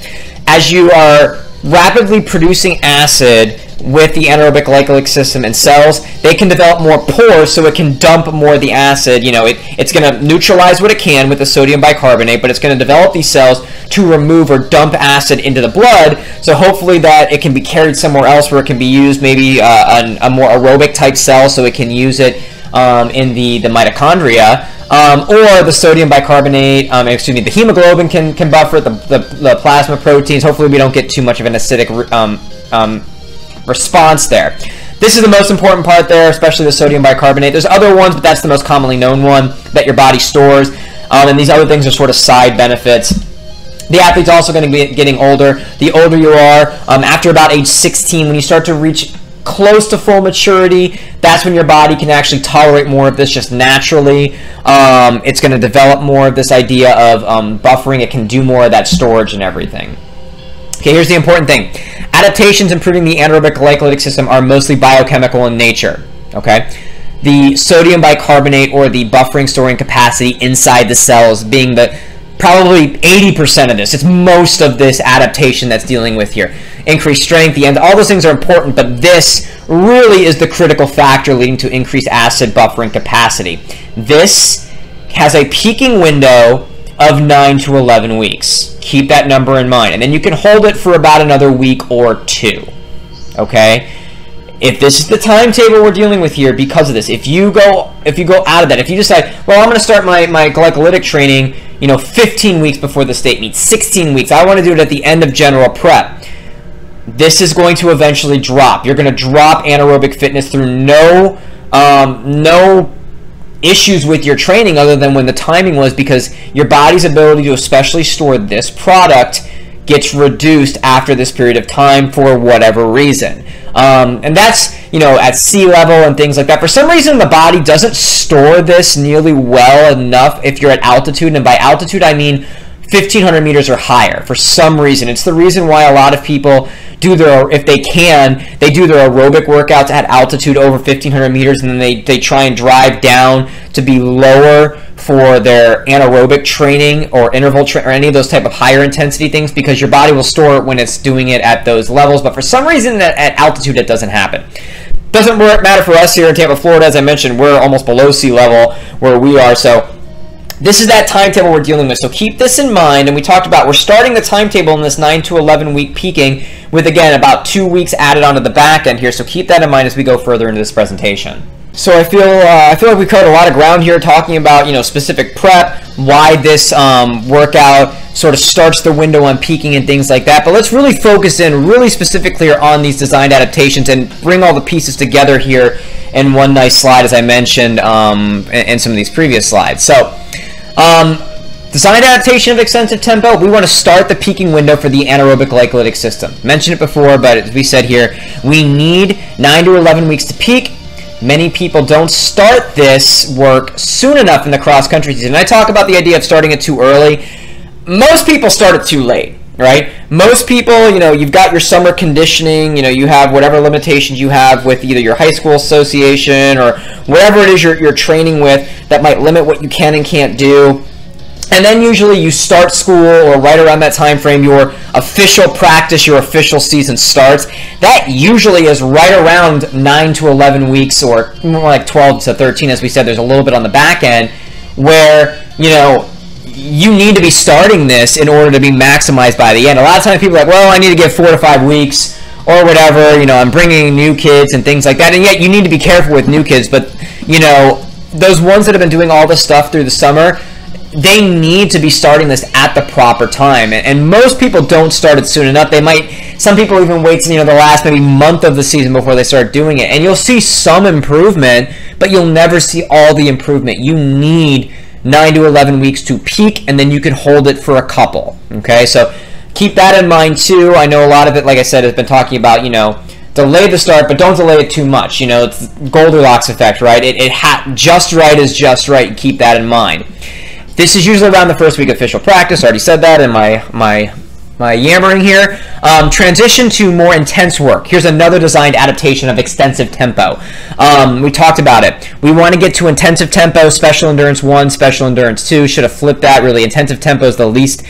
As you are rapidly producing acid with the anaerobic glycolytic system and cells, they can develop more pores so it can dump more of the acid. You know, it's going to neutralize what it can with the sodium bicarbonate, but it's going to develop these cells to remove or dump acid into the blood, so hopefully that it can be carried somewhere else where it can be used, maybe a more aerobic type cell, so it can use it in the mitochondria, or the sodium bicarbonate, the hemoglobin can buffer it, the plasma proteins. Hopefully we don't get too much of an acidic response there. This is the most important part there, especially the sodium bicarbonate. There's other ones, but that's the most commonly known one that your body stores. And these other things are sort of side benefits. The athlete's also going to be getting older. The older you are, after about age 16, when you start to reach close to full maturity, that's when your body can actually tolerate more of this just naturally. It's going to develop more of this idea of buffering. It can do more of that storage and everything. Okay, here's the important thing. Adaptations improving the anaerobic glycolytic system are mostly biochemical in nature. Okay? The sodium bicarbonate, or the buffering storing capacity inside the cells, being the probably 80% of this. It's most of this adaptation that's dealing with here. Increased strength, the end, all those things are important, but this really is the critical factor leading to increased acid buffering capacity. This has a peaking window of 9 to 11 weeks. Keep that number in mind. And then you can hold it for about another week or two. Okay? If this is the timetable we're dealing with here because of this, if you go out of that, if you decide, well, I'm going to start my glycolytic training, 15 weeks before the state meets, 16 weeks, I want to do it at the end of general prep, this is going to eventually drop. You're going to drop anaerobic fitness through no issues with your training other than when the timing was, because your body's ability to especially store this product gets reduced after this period of time for whatever reason. And that's, at sea level and things like that. For some reason, the body doesn't store this nearly well enough if you're at altitude. And by altitude, I mean 1,500 meters or higher for some reason. It's the reason why a lot of people do their, if they can, they do their aerobic workouts at altitude over 1,500 meters, and then they try and drive down to be lower for their anaerobic training or interval training or any of those type of higher intensity things, because your body will store it when it's doing it at those levels. But for some reason at altitude, it doesn't happen. Doesn't matter for us here in Tampa, Florida. As I mentioned, we're almost below sea level where we are. So this is that timetable we're dealing with. So keep this in mind. And we talked about, we're starting the timetable in this 9 to 11 week peaking with, again, about 2 weeks added onto the back end here. So keep that in mind as we go further into this presentation. So I feel like we covered a lot of ground here, talking about specific prep, why this workout sort of starts the window on peaking and things like that. But let's really focus in really specifically on these designed adaptations and bring all the pieces together here in one nice slide, as I mentioned in some of these previous slides. So designed adaptation of extensive tempo, we want to start the peaking window for the anaerobic glycolytic system. Mentioned it before, but as we said here, we need 9 to 11 weeks to peak. Many people don't start this work soon enough in the cross-country season. I talk about the idea of starting it too early. Most people start it too late, right? Most people, you've got your summer conditioning, you have whatever limitations you have with either your high school association or whatever it is you're training with that might limit what you can and can't do. And then usually you start school, or right around that time frame, your official practice, your official season starts. That usually is right around 9 to 11 weeks, or more like 12 to 13, as we said. There's a little bit on the back end where, you need to be starting this in order to be maximized by the end. A lot of times people are like, well, I need to give 4 to 5 weeks or whatever. I'm bringing new kids and things like that. And yet you need to be careful with new kids. But, those ones that have been doing all this stuff through the summer, they need to be starting this at the proper time, and most people don't start it soon enough. Some people even wait to the last maybe month of the season before they start doing it, and you'll see some improvement, but you'll never see all the improvement. You need 9 to 11 weeks to peak, and then you can hold it for a couple. Okay, so keep that in mind too. I know a lot of it, like I said, has been talking about, delay the start, but don't delay it too much. It's Goldilocks effect, right? Just right is just right. Keep that in mind. This is usually around the first week of official practice. I already said that in my yammering here. Transition to more intense work. Here's another designed adaptation of extensive tempo. We talked about it. We want to get to intensive tempo, special endurance 1, special endurance 2. Should have flipped that, really. Intensive tempo is the least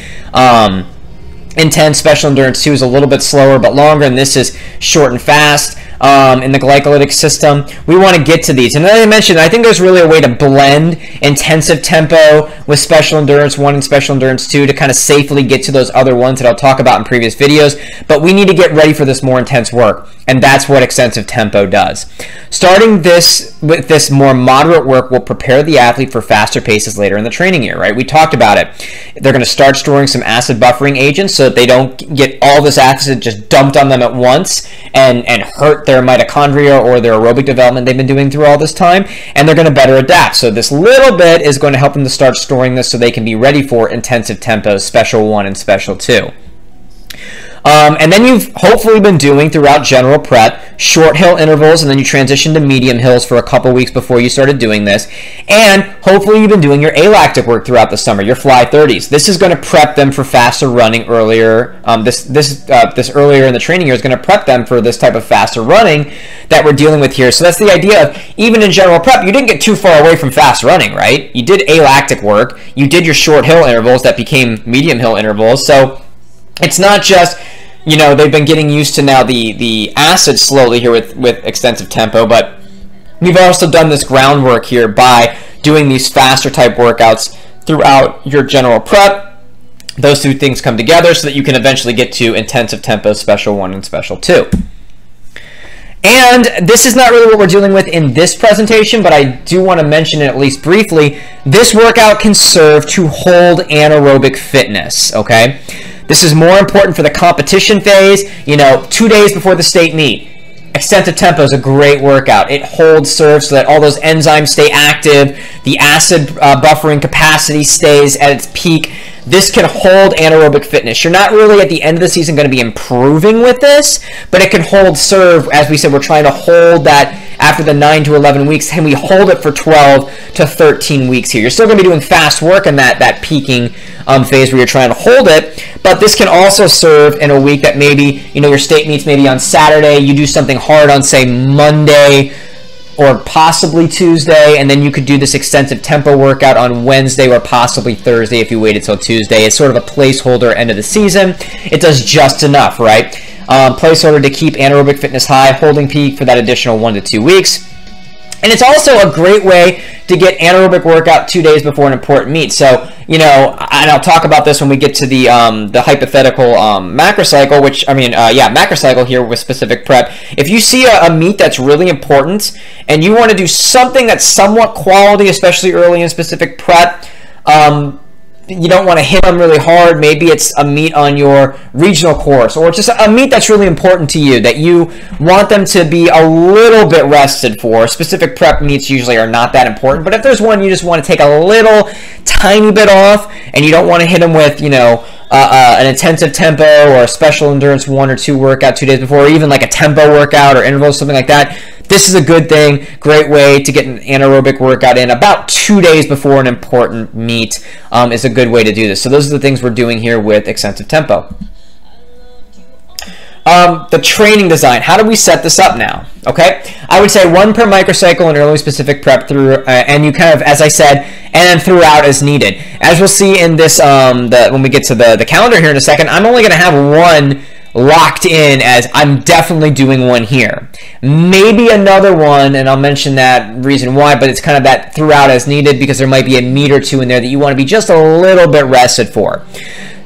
intense. Special endurance 2 is a little bit slower but longer, and this is short and fast. in the glycolytic system. We want to get to these. And as I mentioned, I think there's really a way to blend intensive tempo with special endurance 1 and special endurance 2 to kind of safely get to those other ones that I'll talk about in previous videos. But we need to get ready for this more intense work, and that's what extensive tempo does. Starting this with this more moderate work will prepare the athlete for faster paces later in the training year, right? We talked about it. They're going to start storing some acid buffering agents so that they don't get all this acid just dumped on them at once and hurt their mitochondria or their aerobic development they've been doing through all this time, and they're going to better adapt. So this little bit is going to help them to start storing this so they can be ready for intensive tempos, special 1 and special 2. And then you've hopefully been doing throughout general prep short hill intervals, and then you transitioned to medium hills for a couple weeks before you started doing this. And hopefully you've been doing your alactic work throughout the summer, your fly 30s. This is going to prep them for faster running earlier. This earlier in the training year is going to prep them for this type of faster running that we're dealing with here. So that's the idea of, even in general prep, you didn't get too far away from fast running, right? You did alactic work. You did your short hill intervals that became medium hill intervals. So it's not just, you know, they've been getting used to now the acid slowly here with extensive tempo, but we've also done this groundwork here by doing these faster type workouts throughout your general prep. Those two things come together so that you can eventually get to intensive tempo, special 1 and special 2. And this is not really what we're dealing with in this presentation, but I do want to mention it at least briefly. This workout can serve to hold anaerobic fitness, okay? This is more important for the competition phase. You know, 2 days before the state meet, extensive tempo is a great workout. It holds serves so that all those enzymes stay active. The acid buffering capacity stays at its peak. This can hold anaerobic fitness. You're not really at the end of the season going to be improving with this, but it can hold serve. As we said, we're trying to hold that after the 9 to 11 weeks, and we hold it for 12 to 13 weeks here. You're still going to be doing fast work in that peaking phase where you're trying to hold it, but this can also serve in a week that maybe, you know, your state meets maybe on Saturday, you do something hard on, say, Monday, or possibly Tuesday, and then you could do this extensive tempo workout on Wednesday or possibly Thursday if you waited till Tuesday. It's sort of a placeholder end of the season. It does just enough, right? Placeholder to keep anaerobic fitness high, holding peak for that additional 1 to 2 weeks. And it's also a great way to get anaerobic workout 2 days before an important meet. So, you know, and I'll talk about this when we get to the hypothetical macrocycle, which, I mean, macrocycle here with specific prep. If you see a meet that's really important and you want to do something that's somewhat quality, especially early in specific prep, you don't want to hit them really hard. Maybe it's a meet on your regional course, or just a meet that's really important to you that you want them to be a little bit rested for. Specific prep meets usually are not that important, but if there's one you just want to take a little tiny bit off, and you don't want to hit them with, you know, an intensive tempo or a special endurance 1 or 2 workout 2 days before, or even like a tempo workout or intervals, something like that, this is a good thing, great way to get an anaerobic workout in about 2 days before an important meet is a good way to do this. So those are the things we're doing here with extensive tempo. The training design, how do we set this up now? Okay, I would say 1 per microcycle in early specific prep through, and you kind of, as I said, and throughout as needed. As we'll see in this, when we get to the calendar here in a second, I'm only going to have one locked in, as I'm definitely doing one here, maybe another one, and I'll mention that reason why, but it's kind of that throughout as needed, because there might be a meet or two in there that you want to be just a little bit rested for.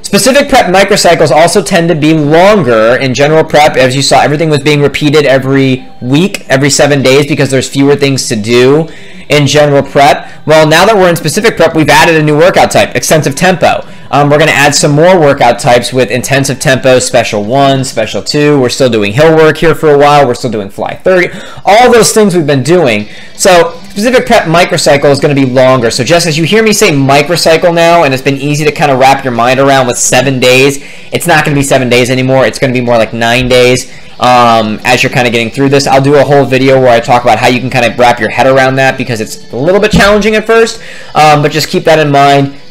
Specific prep microcycles also tend to be longer. In general prep, as you saw, everything was being repeated every week, every 7 days, because there's fewer things to do in general prep. Well, now that we're in specific prep, we've added a new workout type, extensive tempo. We're going to add some more workout types with intensive tempo, special 1, special 2. We're still doing hill work here for a while. We're still doing fly 30. All those things we've been doing. So specific prep microcycle is going to be longer. So just as you hear me say microcycle now, and it's been easy to kind of wrap your mind around with 7 days, it's not going to be 7 days anymore. It's going to be more like 9 days. As you're kind of getting through this, I'll do a whole video where I talk about how you can kind of wrap your head around that, because it's a little bit challenging at first, but just keep that in mind.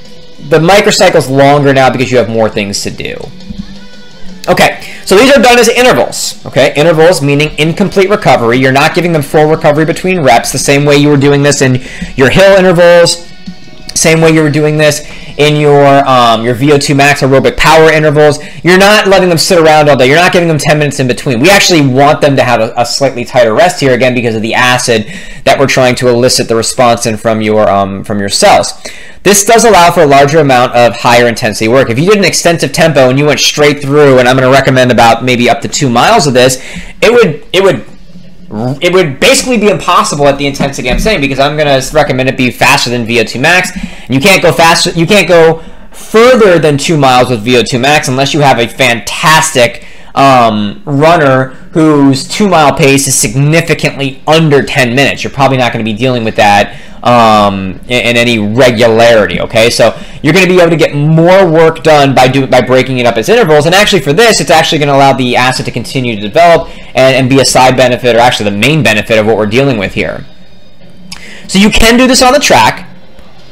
The microcycle's longer now because you have more things to do. Okay, so these are done as intervals. Okay, intervals meaning incomplete recovery. You're not giving them full recovery between reps the same way you were doing this in your hill intervals, same way you were doing this in your VO2 max aerobic power intervals. You're not letting them sit around all day. You're not giving them 10 minutes in between. We actually want them to have a slightly tighter rest here, again, because of the acid that we're trying to elicit the response in from your cells. This does allow for a larger amount of higher intensity work. If you did an extensive tempo and you went straight through, and I'm going to recommend about maybe up to 2 miles of this, it would basically be impossible at the intensity I'm saying, because I'm going to recommend it be faster than VO2 max. And you can't go faster, you can't go further than 2 miles with VO2 max unless you have a fantastic runner whose 2 mile pace is significantly under 10 minutes. You're probably not going to be dealing with that in any regularity, okay? So you're going to be able to get more work done by breaking it up as intervals, and actually for this, it's actually going to allow the acid to continue to develop and be a side benefit, or actually the main benefit of what we're dealing with here. So you can do this on the track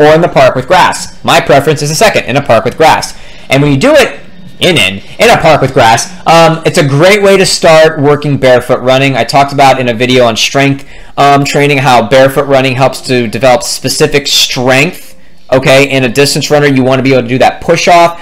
or in the park with grass. My preference is the second, in a park with grass. And when you do it in a park with grass, it's a great way to start working barefoot running. I talked about in a video on strength training how barefoot running helps to develop specific strength, okay? In a distance runner, you want to be able to do that push-off.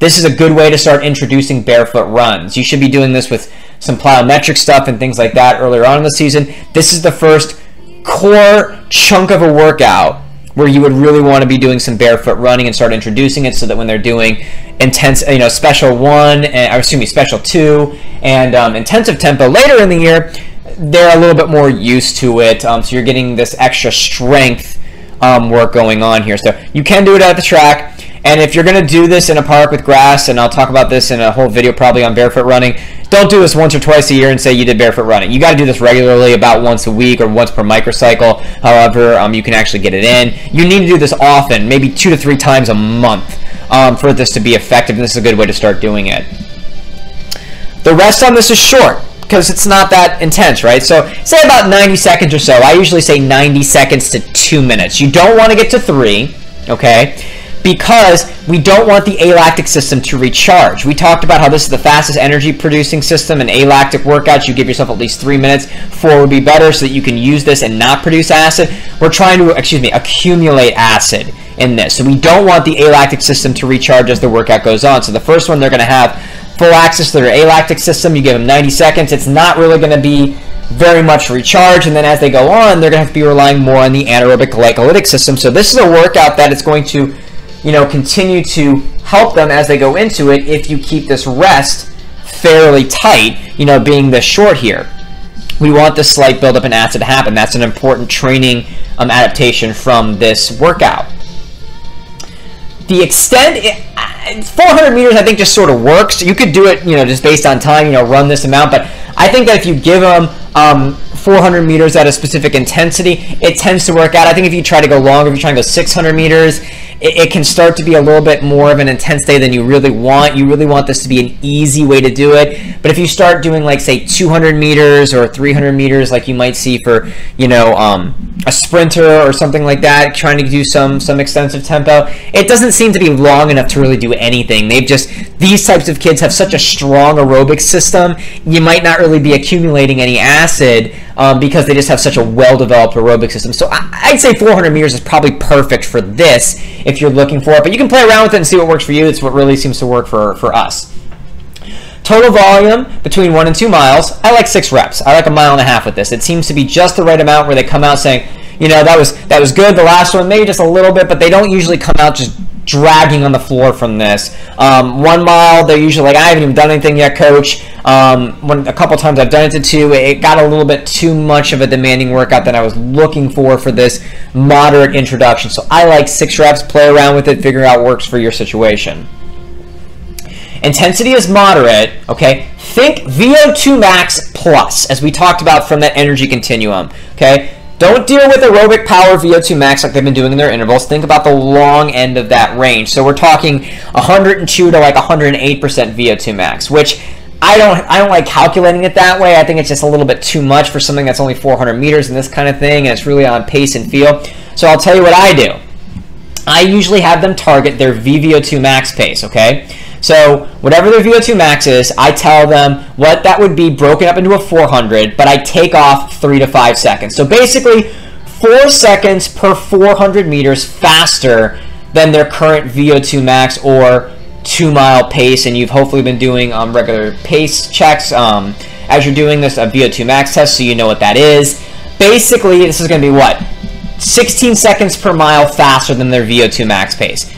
This is a good way to start introducing barefoot runs. You should be doing this with some plyometric stuff and things like that earlier on in the season. This is the first core chunk of a workout where you would really want to be doing some barefoot running and start introducing it, so that when they're doing intense, you know, special one, or excuse me, special two, and intensive tempo later in the year, they're a little bit more used to it. So you're getting this extra strength work going on here. So you can do it at the track, and if you're going to do this in a park with grass, and I'll talk about this in a whole video probably on barefoot running, don't do this once or twice a year and say you did barefoot running. You got to do this regularly, about once a week or once per microcycle, however you can actually get it in. You need to do this often, maybe 2 to 3 times a month for this to be effective, and this is a good way to start doing it. The rest on this is short, because it's not that intense, right? So say about 90 seconds or so. I usually say 90 seconds to 2 minutes. You don't want to get to 3, okay? Because we don't want the alactic system to recharge. We talked about how this is the fastest energy producing system, and alactic workouts, you give yourself at least 3 minutes. 4 would be better, so that you can use this and not produce acid. We're trying to, excuse me, accumulate acid in this. So we don't want the alactic system to recharge as the workout goes on. So the first one, they're gonna have full access to their alactic system. You give them 90 seconds. It's not really gonna be very much recharged, and then as they go on, they're gonna have to be relying more on the anaerobic glycolytic system. So this is a workout that it's going to, you know, continue to help them as they go into it if you keep this rest fairly tight, you know, being this short here. We want this slight buildup in acid to happen. That's an important training adaptation from this workout. The extent, 400 meters I think just sort of works. You could do it, you know, just based on time, you know, run this amount, but I think that if you give them 400 meters at a specific intensity, it tends to work out. I think if you try to go longer, if you try to go 600 meters, it can start to be a little bit more of an intense day than you really want. You really want this to be an easy way to do it. But if you start doing, like, say, 200 meters or 300 meters, like you might see for, you know, a sprinter or something like that, trying to do some extensive tempo, it doesn't seem to be long enough to really do anything. They've just, these types of kids have such a strong aerobic system, you might not really be accumulating any acid because they just have such a well-developed aerobic system. So I'd say 400 meters is probably perfect for this if you're looking for it, but you can play around with it and see what works for you. It's what really seems to work for us. Total volume between 1 and 2 miles. I like 6 reps. I like 1.5 miles with this. It seems to be just the right amount where they come out saying, you know, that was good. The last one, maybe just a little bit, but they don't usually come out just dragging on the floor from this. 1 mile, they're usually like, I haven't even done anything yet, coach. A couple times I've done it to 2. It got a little bit too much of a demanding workout than I was looking for this moderate introduction. So I like 6 reps, play around with it, figure out what works for your situation. Intensity is moderate, okay? Think VO2 max plus, as we talked about from that energy continuum, okay? Don't deal with aerobic power VO2 max like they've been doing in their intervals. Think about the long end of that range. So we're talking 102 to like 108% VO2 max, which I don't like calculating it that way. I think it's just a little bit too much for something that's only 400 meters and this kind of thing, and it's really on pace and feel. So I'll tell you what I do. I usually have them target their VVO2 max pace, okay? So whatever their VO2 max is, I tell them what that would be broken up into a 400, but I take off 3 to 5 seconds. So basically 4 seconds per 400 meters faster than their current VO2 max or 2 mile pace, and you've hopefully been doing regular pace checks as you're doing this VO2 max test, so you know what that is. Basically, this is going to be what? 16 seconds per mile faster than their VO2 max pace.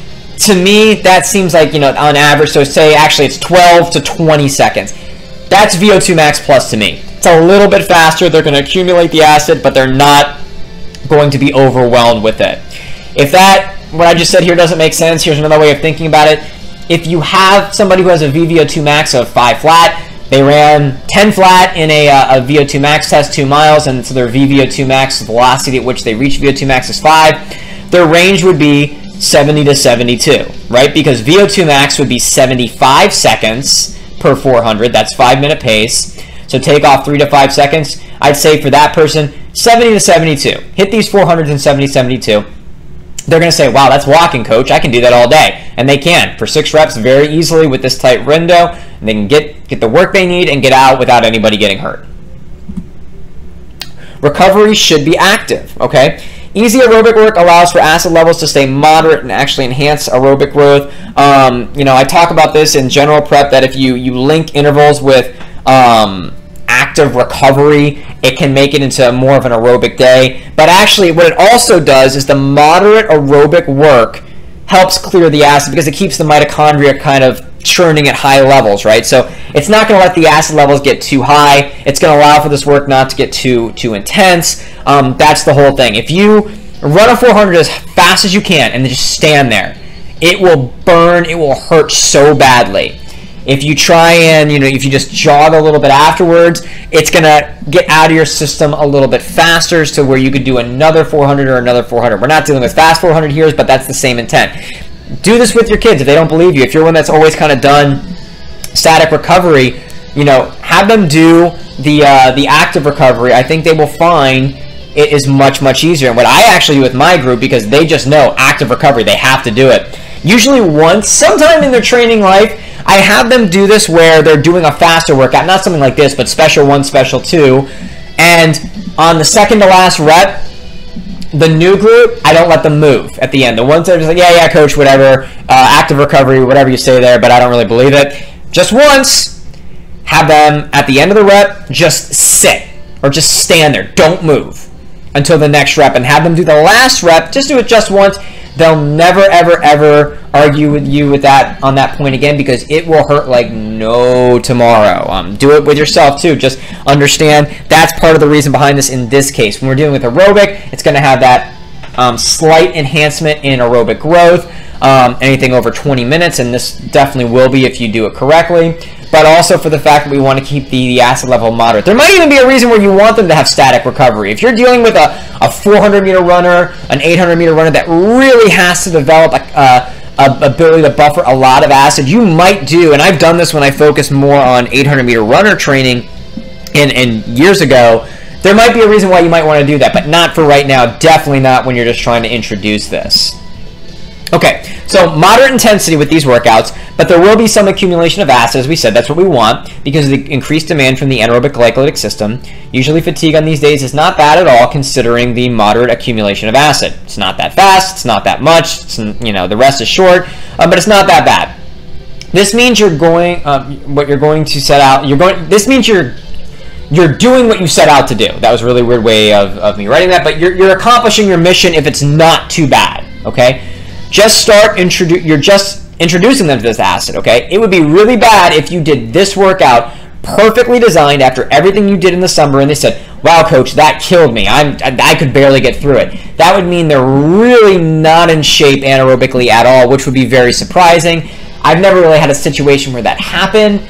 To me, that seems like, you know, on average, so say actually it's 12 to 20 seconds. That's VO2 max plus to me. It's a little bit faster. They're going to accumulate the acid, but they're not going to be overwhelmed with it. If that, what I just said here doesn't make sense, here's another way of thinking about it. If you have somebody who has a VO2 max of 5 flat, they ran 10 flat in a VO2 max test, 2 miles, and so their VO2 max, the velocity at which they reach VO2 max is 5, their range would be 70 to 72, right? Because VO2 max would be 75 seconds per 400, that's 5-minute pace. So take off 3 to 5 seconds. I'd say for that person, 70 to 72. Hit these 400s in 70, 72. They're going to say, wow, that's walking, coach. I can do that all day. And they can, for 6 reps very easily with this tight window. And they can get the work they need and get out without anybody getting hurt. Recovery should be active, okay? Easy aerobic work allows for acid levels to stay moderate and actually enhance aerobic growth. You know, I talk about this in general prep, that if you link intervals with active recovery, it can make it into more of an aerobic day. But actually what it also does is the moderate aerobic work helps clear the acid because it keeps the mitochondria kind of churning at high levels, right? So it's not going to let the acid levels get too high. It's going to allow for this work not to get too intense. That's the whole thing. If you run a 400 as fast as you can and just stand there, it will burn, it will hurt so badly. If you try and, you know, if you just jog a little bit afterwards, it's going to get out of your system a little bit faster to where you could do another 400 or another 400. We're not dealing with fast 400 here, but that's the same intent. Do this with your kids if they don't believe you. If you're one that's always kind of done static recovery, you know, have them do the active recovery. I think they will find it is much, much easier. And what I actually do with my group, because they just know active recovery, they have to do it. Usually once, sometime in their training life, I have them do this where they're doing a faster workout, not something like this, but special 1, special 2. And on the second to last rep, the new group, I don't let them move at the end. The ones that are just like, yeah, yeah, coach, whatever, active recovery, whatever you say there, but I don't really believe it. Just once, have them at the end of the rep just sit or just stand there. Don't move until the next rep, and have them do the last rep. Just do it just once. They'll never, ever, ever argue with you with that on that point again, because it will hurt like no tomorrow. Do it with yourself too. Just understand that's part of the reason behind this in this case. When we're dealing with aerobic, it's going to have that slight enhancement in aerobic growth, anything over 20 minutes, and this definitely will be if you do it correctly. But also for the fact that we want to keep the acid level moderate. There might even be a reason where you want them to have static recovery. If you're dealing with a 400-meter runner, an 800-meter runner that really has to develop a ability to buffer a lot of acid, you might do, and I've done this when I focused more on 800-meter runner training in years ago, there might be a reason why you might want to do that, but not for right now, definitely not when you're just trying to introduce this. Okay, so moderate intensity with these workouts, but there will be some accumulation of acid, as we said. That's what we want because of the increased demand from the anaerobic glycolytic system. Usually fatigue on these days is not bad at all considering the moderate accumulation of acid. It's not that fast. It's not that much. It's, you know, the rest is short, but it's not that bad. This means you're going what you're going to set out. You're going. This means you're doing what you set out to do. That was a really weird way of me writing that, but you're accomplishing your mission if it's not too bad. Okay. Just start introducing them to this acid, okay? It would be really bad if you did this workout perfectly designed after everything you did in the summer and they said, wow, coach, that killed me. I could barely get through it. That would mean they're really not in shape anaerobically at all, which would be very surprising. I've never really had a situation where that happened.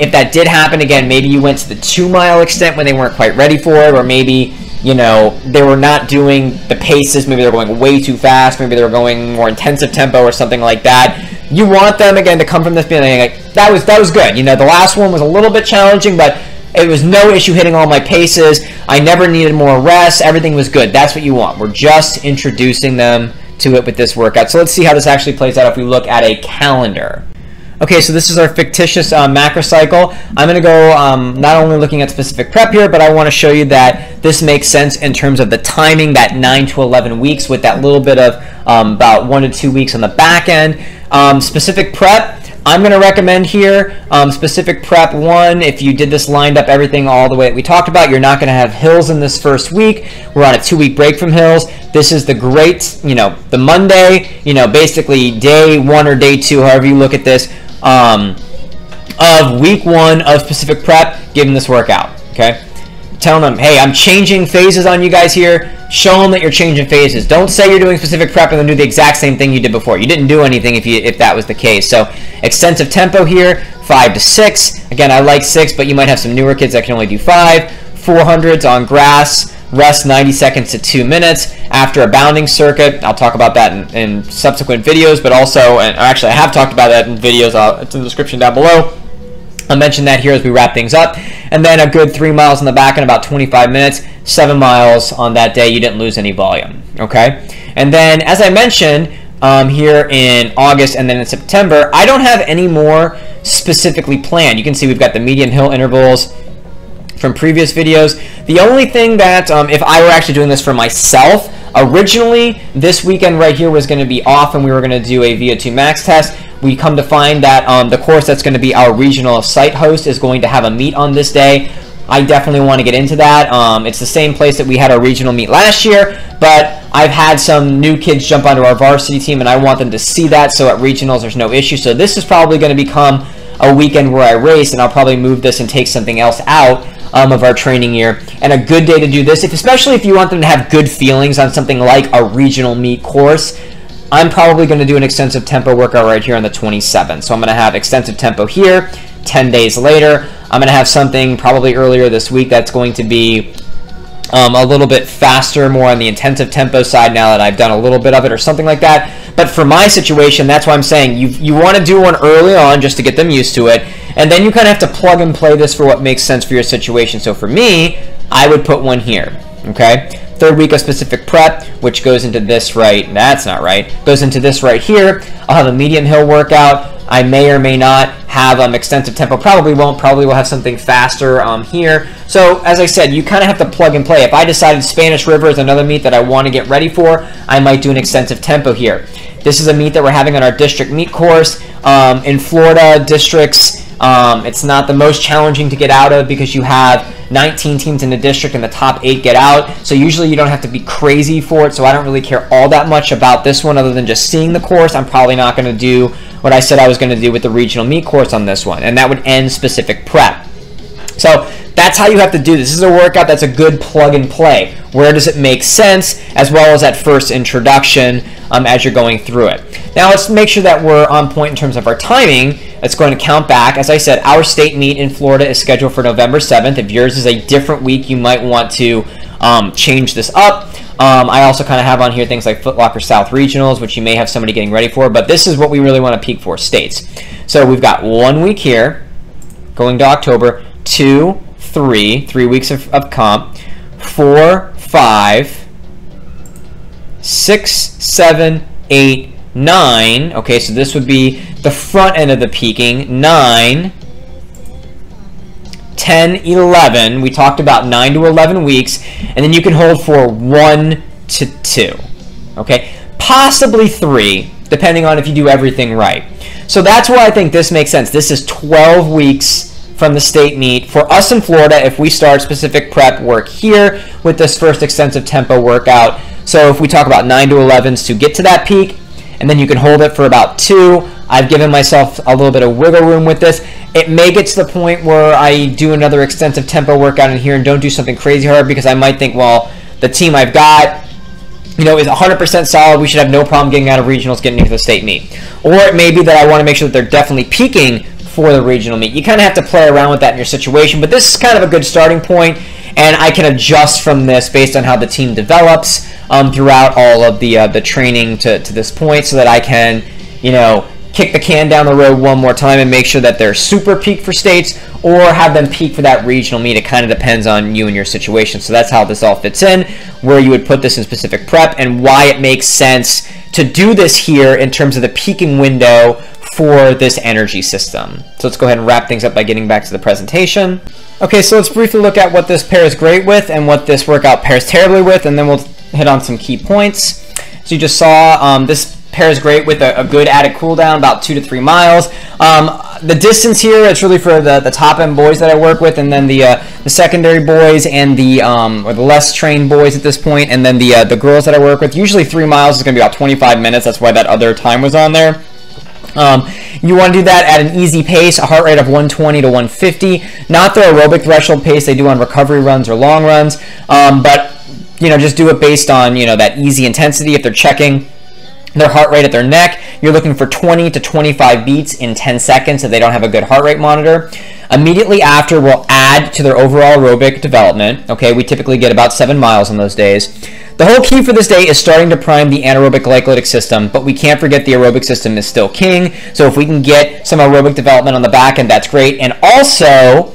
If that did happen, again, maybe you went to the 2-mile extent when they weren't quite ready for it, or maybe, you know, they were not doing the paces. Maybe they're going way too fast. Maybe they're going more intensive tempo or something like that. You want them, again, to come from this feeling like, that was good. You know, the last one was a little bit challenging, but it was no issue hitting all my paces. I never needed more rest. Everything was good. That's what you want. We're just introducing them to it with this workout. So let's see how this actually plays out if we look at a calendar. Okay, so this is our fictitious macrocycle. I'm going to go not only looking at specific prep here, but I want to show you that this makes sense in terms of the timing, that 9 to 11 weeks with that little bit of about 1 to 2 weeks on the back end. Specific prep, I'm going to recommend here specific prep 1. If you did this lined up everything all the way that we talked about, you're not going to have hills in this first week. We're on a 2-week break from hills. This is the great, you know, the Monday, you know, basically day 1 or day 2, however you look at this, of week 1 of specific prep, give them this workout, okay? Telling them, hey, I'm changing phases on you guys here. Show them that you're changing phases. Don't say you're doing specific prep and then do the exact same thing you did before. You didn't do anything if that was the case. So extensive tempo here, 5 to 6. Again, I like 6, but you might have some newer kids that can only do 5. 400s on grass, rest 90 seconds to 2 minutes after a bounding circuit. I'll talk about that in subsequent videos, but also, and actually I have talked about that in videos. It's in the description down below. I'll mention that here as we wrap things up. And then a good 3 miles in the back in about 25 minutes, 7 miles on that day. You didn't lose any volume, okay? And then, as I mentioned, here in August and then in September, I don't have any more specifically planned. You can see we've got the medium hill intervals from previous videos. The only thing that, if I were actually doing this for myself, originally this weekend right here was going to be off and we were going to do a VO2 max test. We come to find that the course that's going to be our regional site host is going to have a meet on this day. I definitely want to get into that. It's the same place that we had our regional meet last year, but I've had some new kids jump onto our varsity team, and I want them to see that, so at regionals there's no issue. So this is probably going to become a weekend where I race, and I'll probably move this and take something else out of our training year. And a good day to do this, especially if you want them to have good feelings on something like a regional meet course. I'm probably going to do an extensive tempo workout right here on the 27th. So I'm going to have extensive tempo here 10 days later. I'm going to have something probably earlier this week that's going to be a little bit faster, more on the intensive tempo side now that I've done a little bit of it or something like that. But for my situation, that's why I'm saying you want to do one early on just to get them used to it. And then you kind of have to plug and play this for what makes sense for your situation. So for me, I would put one here, okay? 3rd week of specific prep, which goes into this right, that's not right, goes into this right here. I'll have a medium hill workout. I may or may not have extensive tempo, probably won't, probably will have something faster here. So as I said, you kind of have to plug and play. If I decided Spanish River is another meet that I want to get ready for, I might do an extensive tempo here. This is a meet that we're having on our district meet course in Florida districts. It's not the most challenging to get out of because you have 19 teams in the district and the top 8 get out. So usually you don't have to be crazy for it. So I don't really care all that much about this one other than just seeing the course. I'm probably not going to do what I said I was going to do with the regional meet course on this one. And that would end specific prep. So that's how you have to do this. This is a workout that's a good plug and play. Where does it make sense, as well as that first introduction as you're going through it. Now let's make sure that we're on point in terms of our timing. It's going to count back. As I said, our state meet in Florida is scheduled for November 7th. If yours is a different week, you might want to change this up. I also kind of have on here things like Foot Locker South Regionals, which you may have somebody getting ready for, but this is what we really want to peak for, states. So we've got 1 week here, going to October, 2, 3 weeks of comp, 4, 5, 6, 7, 8, 9. Okay, so this would be the front end of the peaking, 9, 10, 11. We talked about 9 to 11 weeks, and then you can hold for 1 to 2, okay, possibly 3, depending on if you do everything right. So that's why I think this makes sense. This is 12 weeks from the state meet for us in Florida if we start specific prep work here with this first extensive tempo workout. So if we talk about 9 to 11s to get to that peak, and then you can hold it for about 2. I've given myself a little bit of wiggle room with this. It may get to the point where I do another extensive tempo workout in here and don't do something crazy hard, because I might think, well, the team I've got, you know, is 100% solid. We should have no problem getting out of regionals, getting into the state meet. Or it may be that I want to make sure that they're definitely peaking for the regional meet. You kind of have to play around with that in your situation, but this is kind of a good starting point, and I can adjust from this based on how the team develops throughout all of the training to this point, so that I can, you know, kick the can down the road one more time and make sure that they're super peak for states, or have them peak for that regional meet. It kind of depends on you and your situation. So that's how this all fits in, where you would put this in specific prep, and why it makes sense to do this here in terms of the peaking window for this energy system. So let's go ahead and wrap things up by getting back to the presentation. Okay, so let's briefly look at what this pairs great with and what this workout pairs terribly with, and then we'll hit on some key points. So you just saw this pairs great with a good added cool down, about 2 to 3 miles. The distance here, it's really for the top end boys that I work with, and then the secondary boys and the less trained boys at this point, and then the girls that I work with. Usually 3 miles is going to be about 25 minutes. That's why that other time was on there. You want to do that at an easy pace, a heart rate of 120 to 150, not their aerobic threshold pace they do on recovery runs or long runs, but you know, just do it based on, you know, that easy intensity. If they're checking their heart rate at their neck, you're looking for 20 to 25 beats in 10 seconds if they don't have a good heart rate monitor. Immediately after, we'll add to their overall aerobic development. Okay, we typically get about 7 miles on those days. The whole key for this day is starting to prime the anaerobic glycolytic system, but we can't forget the aerobic system is still king. So if we can get some aerobic development on the back end, that's great. And also,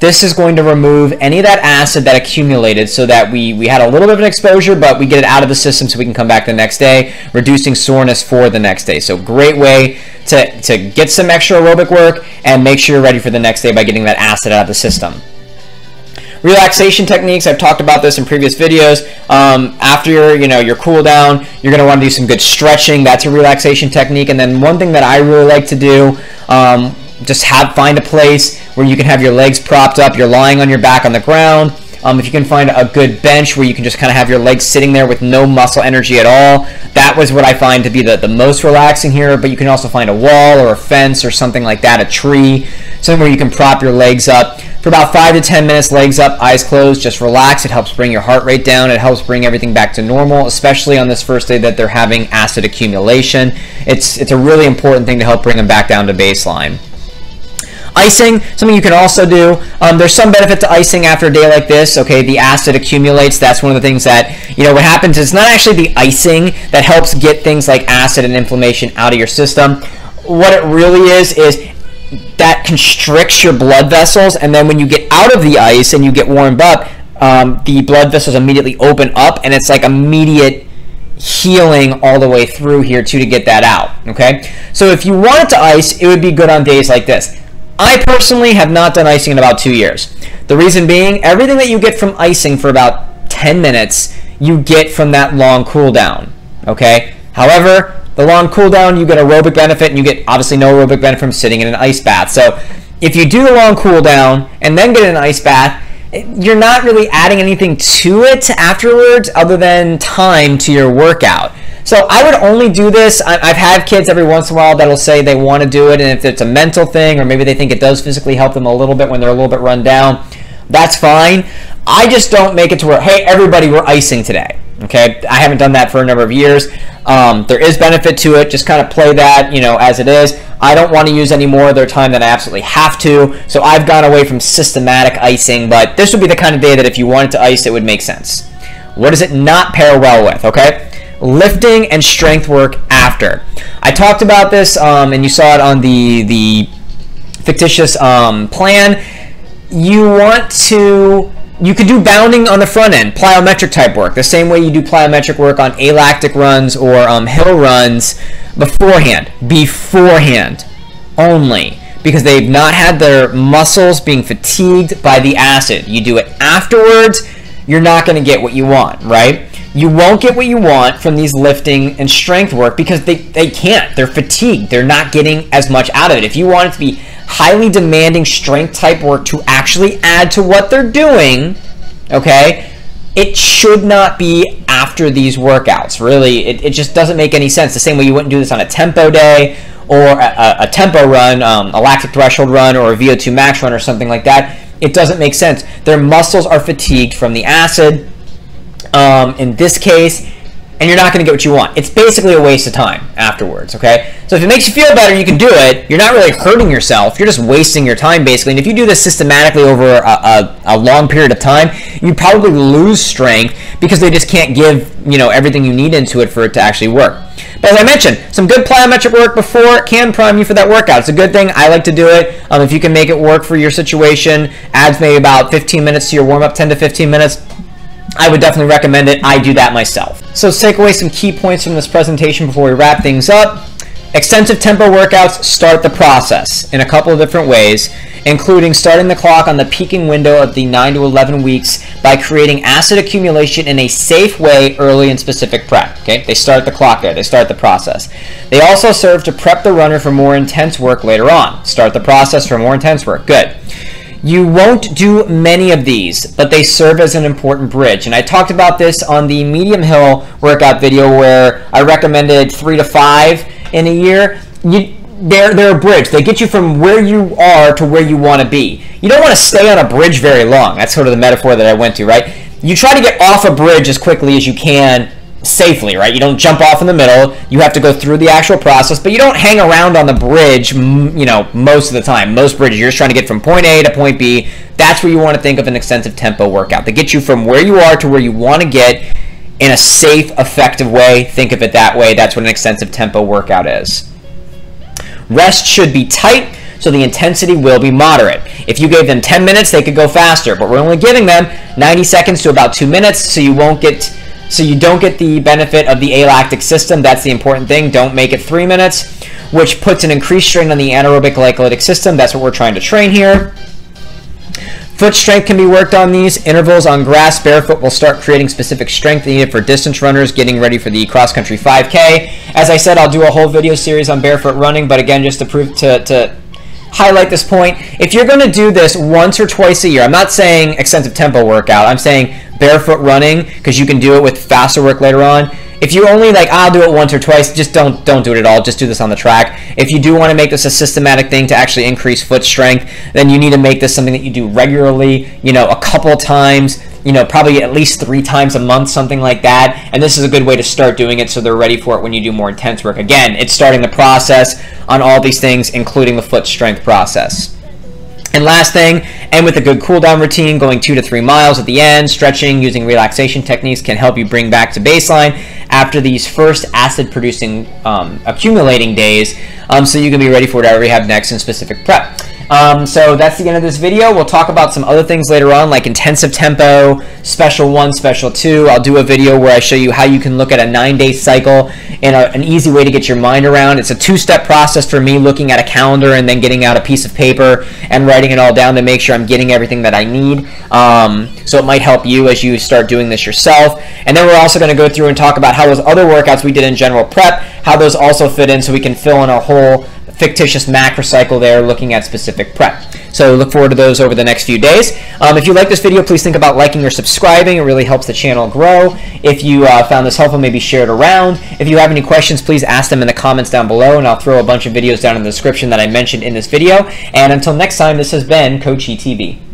this is going to remove any of that acid that accumulated so that we had a little bit of an exposure, but we get it out of the system so we can come back the next day, reducing soreness for the next day. So great way to get some extra aerobic work and make sure you're ready for the next day by getting that acid out of the system. Relaxation techniques, I've talked about this in previous videos. After your cool down, you're going to want to do some good stretching. That's a relaxation technique. And then one thing that I really like to do, just find a place where you can have your legs propped up, you're lying on your back on the ground. If you can find a good bench where you can just kind of have your legs sitting there with no muscle energy at all, that was what I find to be the most relaxing here. But you can also find a wall or a fence or something like that, a tree, somewhere you can prop your legs up. For about 5 to 10 minutes, legs up, eyes closed, just relax. It helps bring your heart rate down. It helps bring everything back to normal, especially on this first day that they're having acid accumulation. It's a really important thing to help bring them back down to baseline. Icing, something you can also do. There's some benefit to icing after a day like this. Okay, the acid accumulates. That's one of the things that, you know, what happens is it's not actually the icing that helps get things like acid and inflammation out of your system. What it really is that constricts your blood vessels, and then when you get out of the ice and you get warmed up, the blood vessels immediately open up, and it's like immediate healing all the way through here too to get that out. Okay, so if you wanted to ice, it would be good on days like this. I personally have not done icing in about 2 years. The reason being, everything that you get from icing for about 10 minutes, you get from that long cool down. Okay? However, the long cool down, you get aerobic benefit, and you get obviously no aerobic benefit from sitting in an ice bath. So if you do the long cool down and then get an ice bath, you're not really adding anything to it afterwards other than time to your workout. So I would only do this. I've had kids every once in a while that'll say they want to do it, and if it's a mental thing or maybe they think it does physically help them a little bit when they're a little bit run down, that's fine. I just don't make it to where, hey, everybody, we're icing today. Okay, I haven't done that for a number of years. There is benefit to it. Just kind of play that, you know, as it is. I don't want to use any more of their time than I absolutely have to, so I've gone away from systematic icing, but this would be the kind of day that if you wanted to ice, it would make sense. What does it not pair well with? Okay, lifting and strength work after. I talked about this, and you saw it on the fictitious plan. You could do bounding on the front end, plyometric type work, the same way you do plyometric work on alactic runs or hill runs beforehand only, because they've not had their muscles being fatigued by the acid. You do it afterwards, you're not going to get what you want, right? You won't get what you want from these lifting and strength work because they can't. They're fatigued. They're not getting as much out of it. If you want it to be highly demanding strength type work to actually add to what they're doing, okay, it should not be after these workouts. Really, it just doesn't make any sense. The same way you wouldn't do this on a tempo day or a tempo run, a lactic threshold run or a VO2 max run or something like that. It doesn't make sense. Their muscles are fatigued from the acid. In this case, and you're not going to get what you want. It's basically a waste of time afterwards, okay? So if it makes you feel better, you can do it. You're not really hurting yourself. You're just wasting your time, basically. And if you do this systematically over a long period of time, you probably lose strength because they just can't give, you know, everything you need into it for it to actually work. But as I mentioned, some good plyometric work before can prime you for that workout. It's a good thing. I like to do it. If you can make it work for your situation, adds maybe about 15 minutes to your warm-up, 10 to 15 minutes. I would definitely recommend it. I do that myself. So let's take away some key points from this presentation before we wrap things up. Extensive tempo workouts start the process in a couple of different ways, including starting the clock on the peaking window of the 9 to 11 weeks by creating acid accumulation in a safe way early in specific prep. Okay? They start the clock there. They start the process. They also serve to prep the runner for more intense work later on. Start the process for more intense work. Good. You won't do many of these, but they serve as an important bridge. And I talked about this on the medium hill workout video where I recommended 3 to 5 in a year. They're a bridge. They get you from where you are to where you want to be. You don't want to stay on a bridge very long. That's sort of the metaphor that I went to, right? You try to get off a bridge as quickly as you can safely, right? You don't jump off in the middle. You have to go through the actual process, but you don't hang around on the bridge, you know, most of the time. Most bridges, you're just trying to get from point A to point B. That's where you want to think of an extensive tempo workout. They get you from where you are to where you want to get in a safe, effective way. Think of it that way. That's what an extensive tempo workout is. Rest should be tight, so the intensity will be moderate. If you gave them 10 minutes, they could go faster, but we're only giving them 90 seconds to about 2 minutes, so you don't get the benefit of the alactic system. That's the important thing. Don't make it 3 minutes, which puts an increased strain on the anaerobic glycolytic system. That's what we're trying to train here. Foot strength can be worked on these. Intervals on grass barefoot will start creating specific strength needed for distance runners getting ready for the cross-country 5K. As I said, I'll do a whole video series on barefoot running, but again, just to prove to highlight this point, if you're going to do this once or twice a year, I'm not saying extensive tempo workout, I'm saying barefoot running, because you can do it with faster work later on. If you only like, I'll do it once or twice, just don't do it at all. Just do this on the track. If you do want to make this a systematic thing to actually increase foot strength, then you need to make this something that you do regularly, you know, a couple times, you know, probably at least 3 times a month, something like that. And this is a good way to start doing it so they're ready for it when you do more intense work. Again, it's starting the process on all these things, including the foot strength process. And last thing, and with a good cool down routine, going 2 to 3 miles at the end, stretching, using relaxation techniques can help you bring back to baseline after these first acid-producing, accumulating days, so you can be ready for whatever you have next in specific prep. So that's the end of this video. We'll talk about some other things later on, like intensive tempo, special 1, special 2. I'll do a video where I show you how you can look at a 9-day cycle and an easy way to get your mind around. It's a 2-step process for me, looking at a calendar and then getting out a piece of paper and writing it all down to make sure I'm getting everything that I need. So it might help you as you start doing this yourself. And then we're also going to go through and talk about how those other workouts we did in general prep, how those also fit in so we can fill in our whole fictitious macro cycle there, looking at specific prep. So look forward to those over the next few days. If you like this video, please think about liking or subscribing. It really helps the channel grow. If you found this helpful, maybe share it around. If you have any questions, please ask them in the comments down below, and I'll throw a bunch of videos down in the description that I mentioned in this video. And until next time, this has been Coachy TV.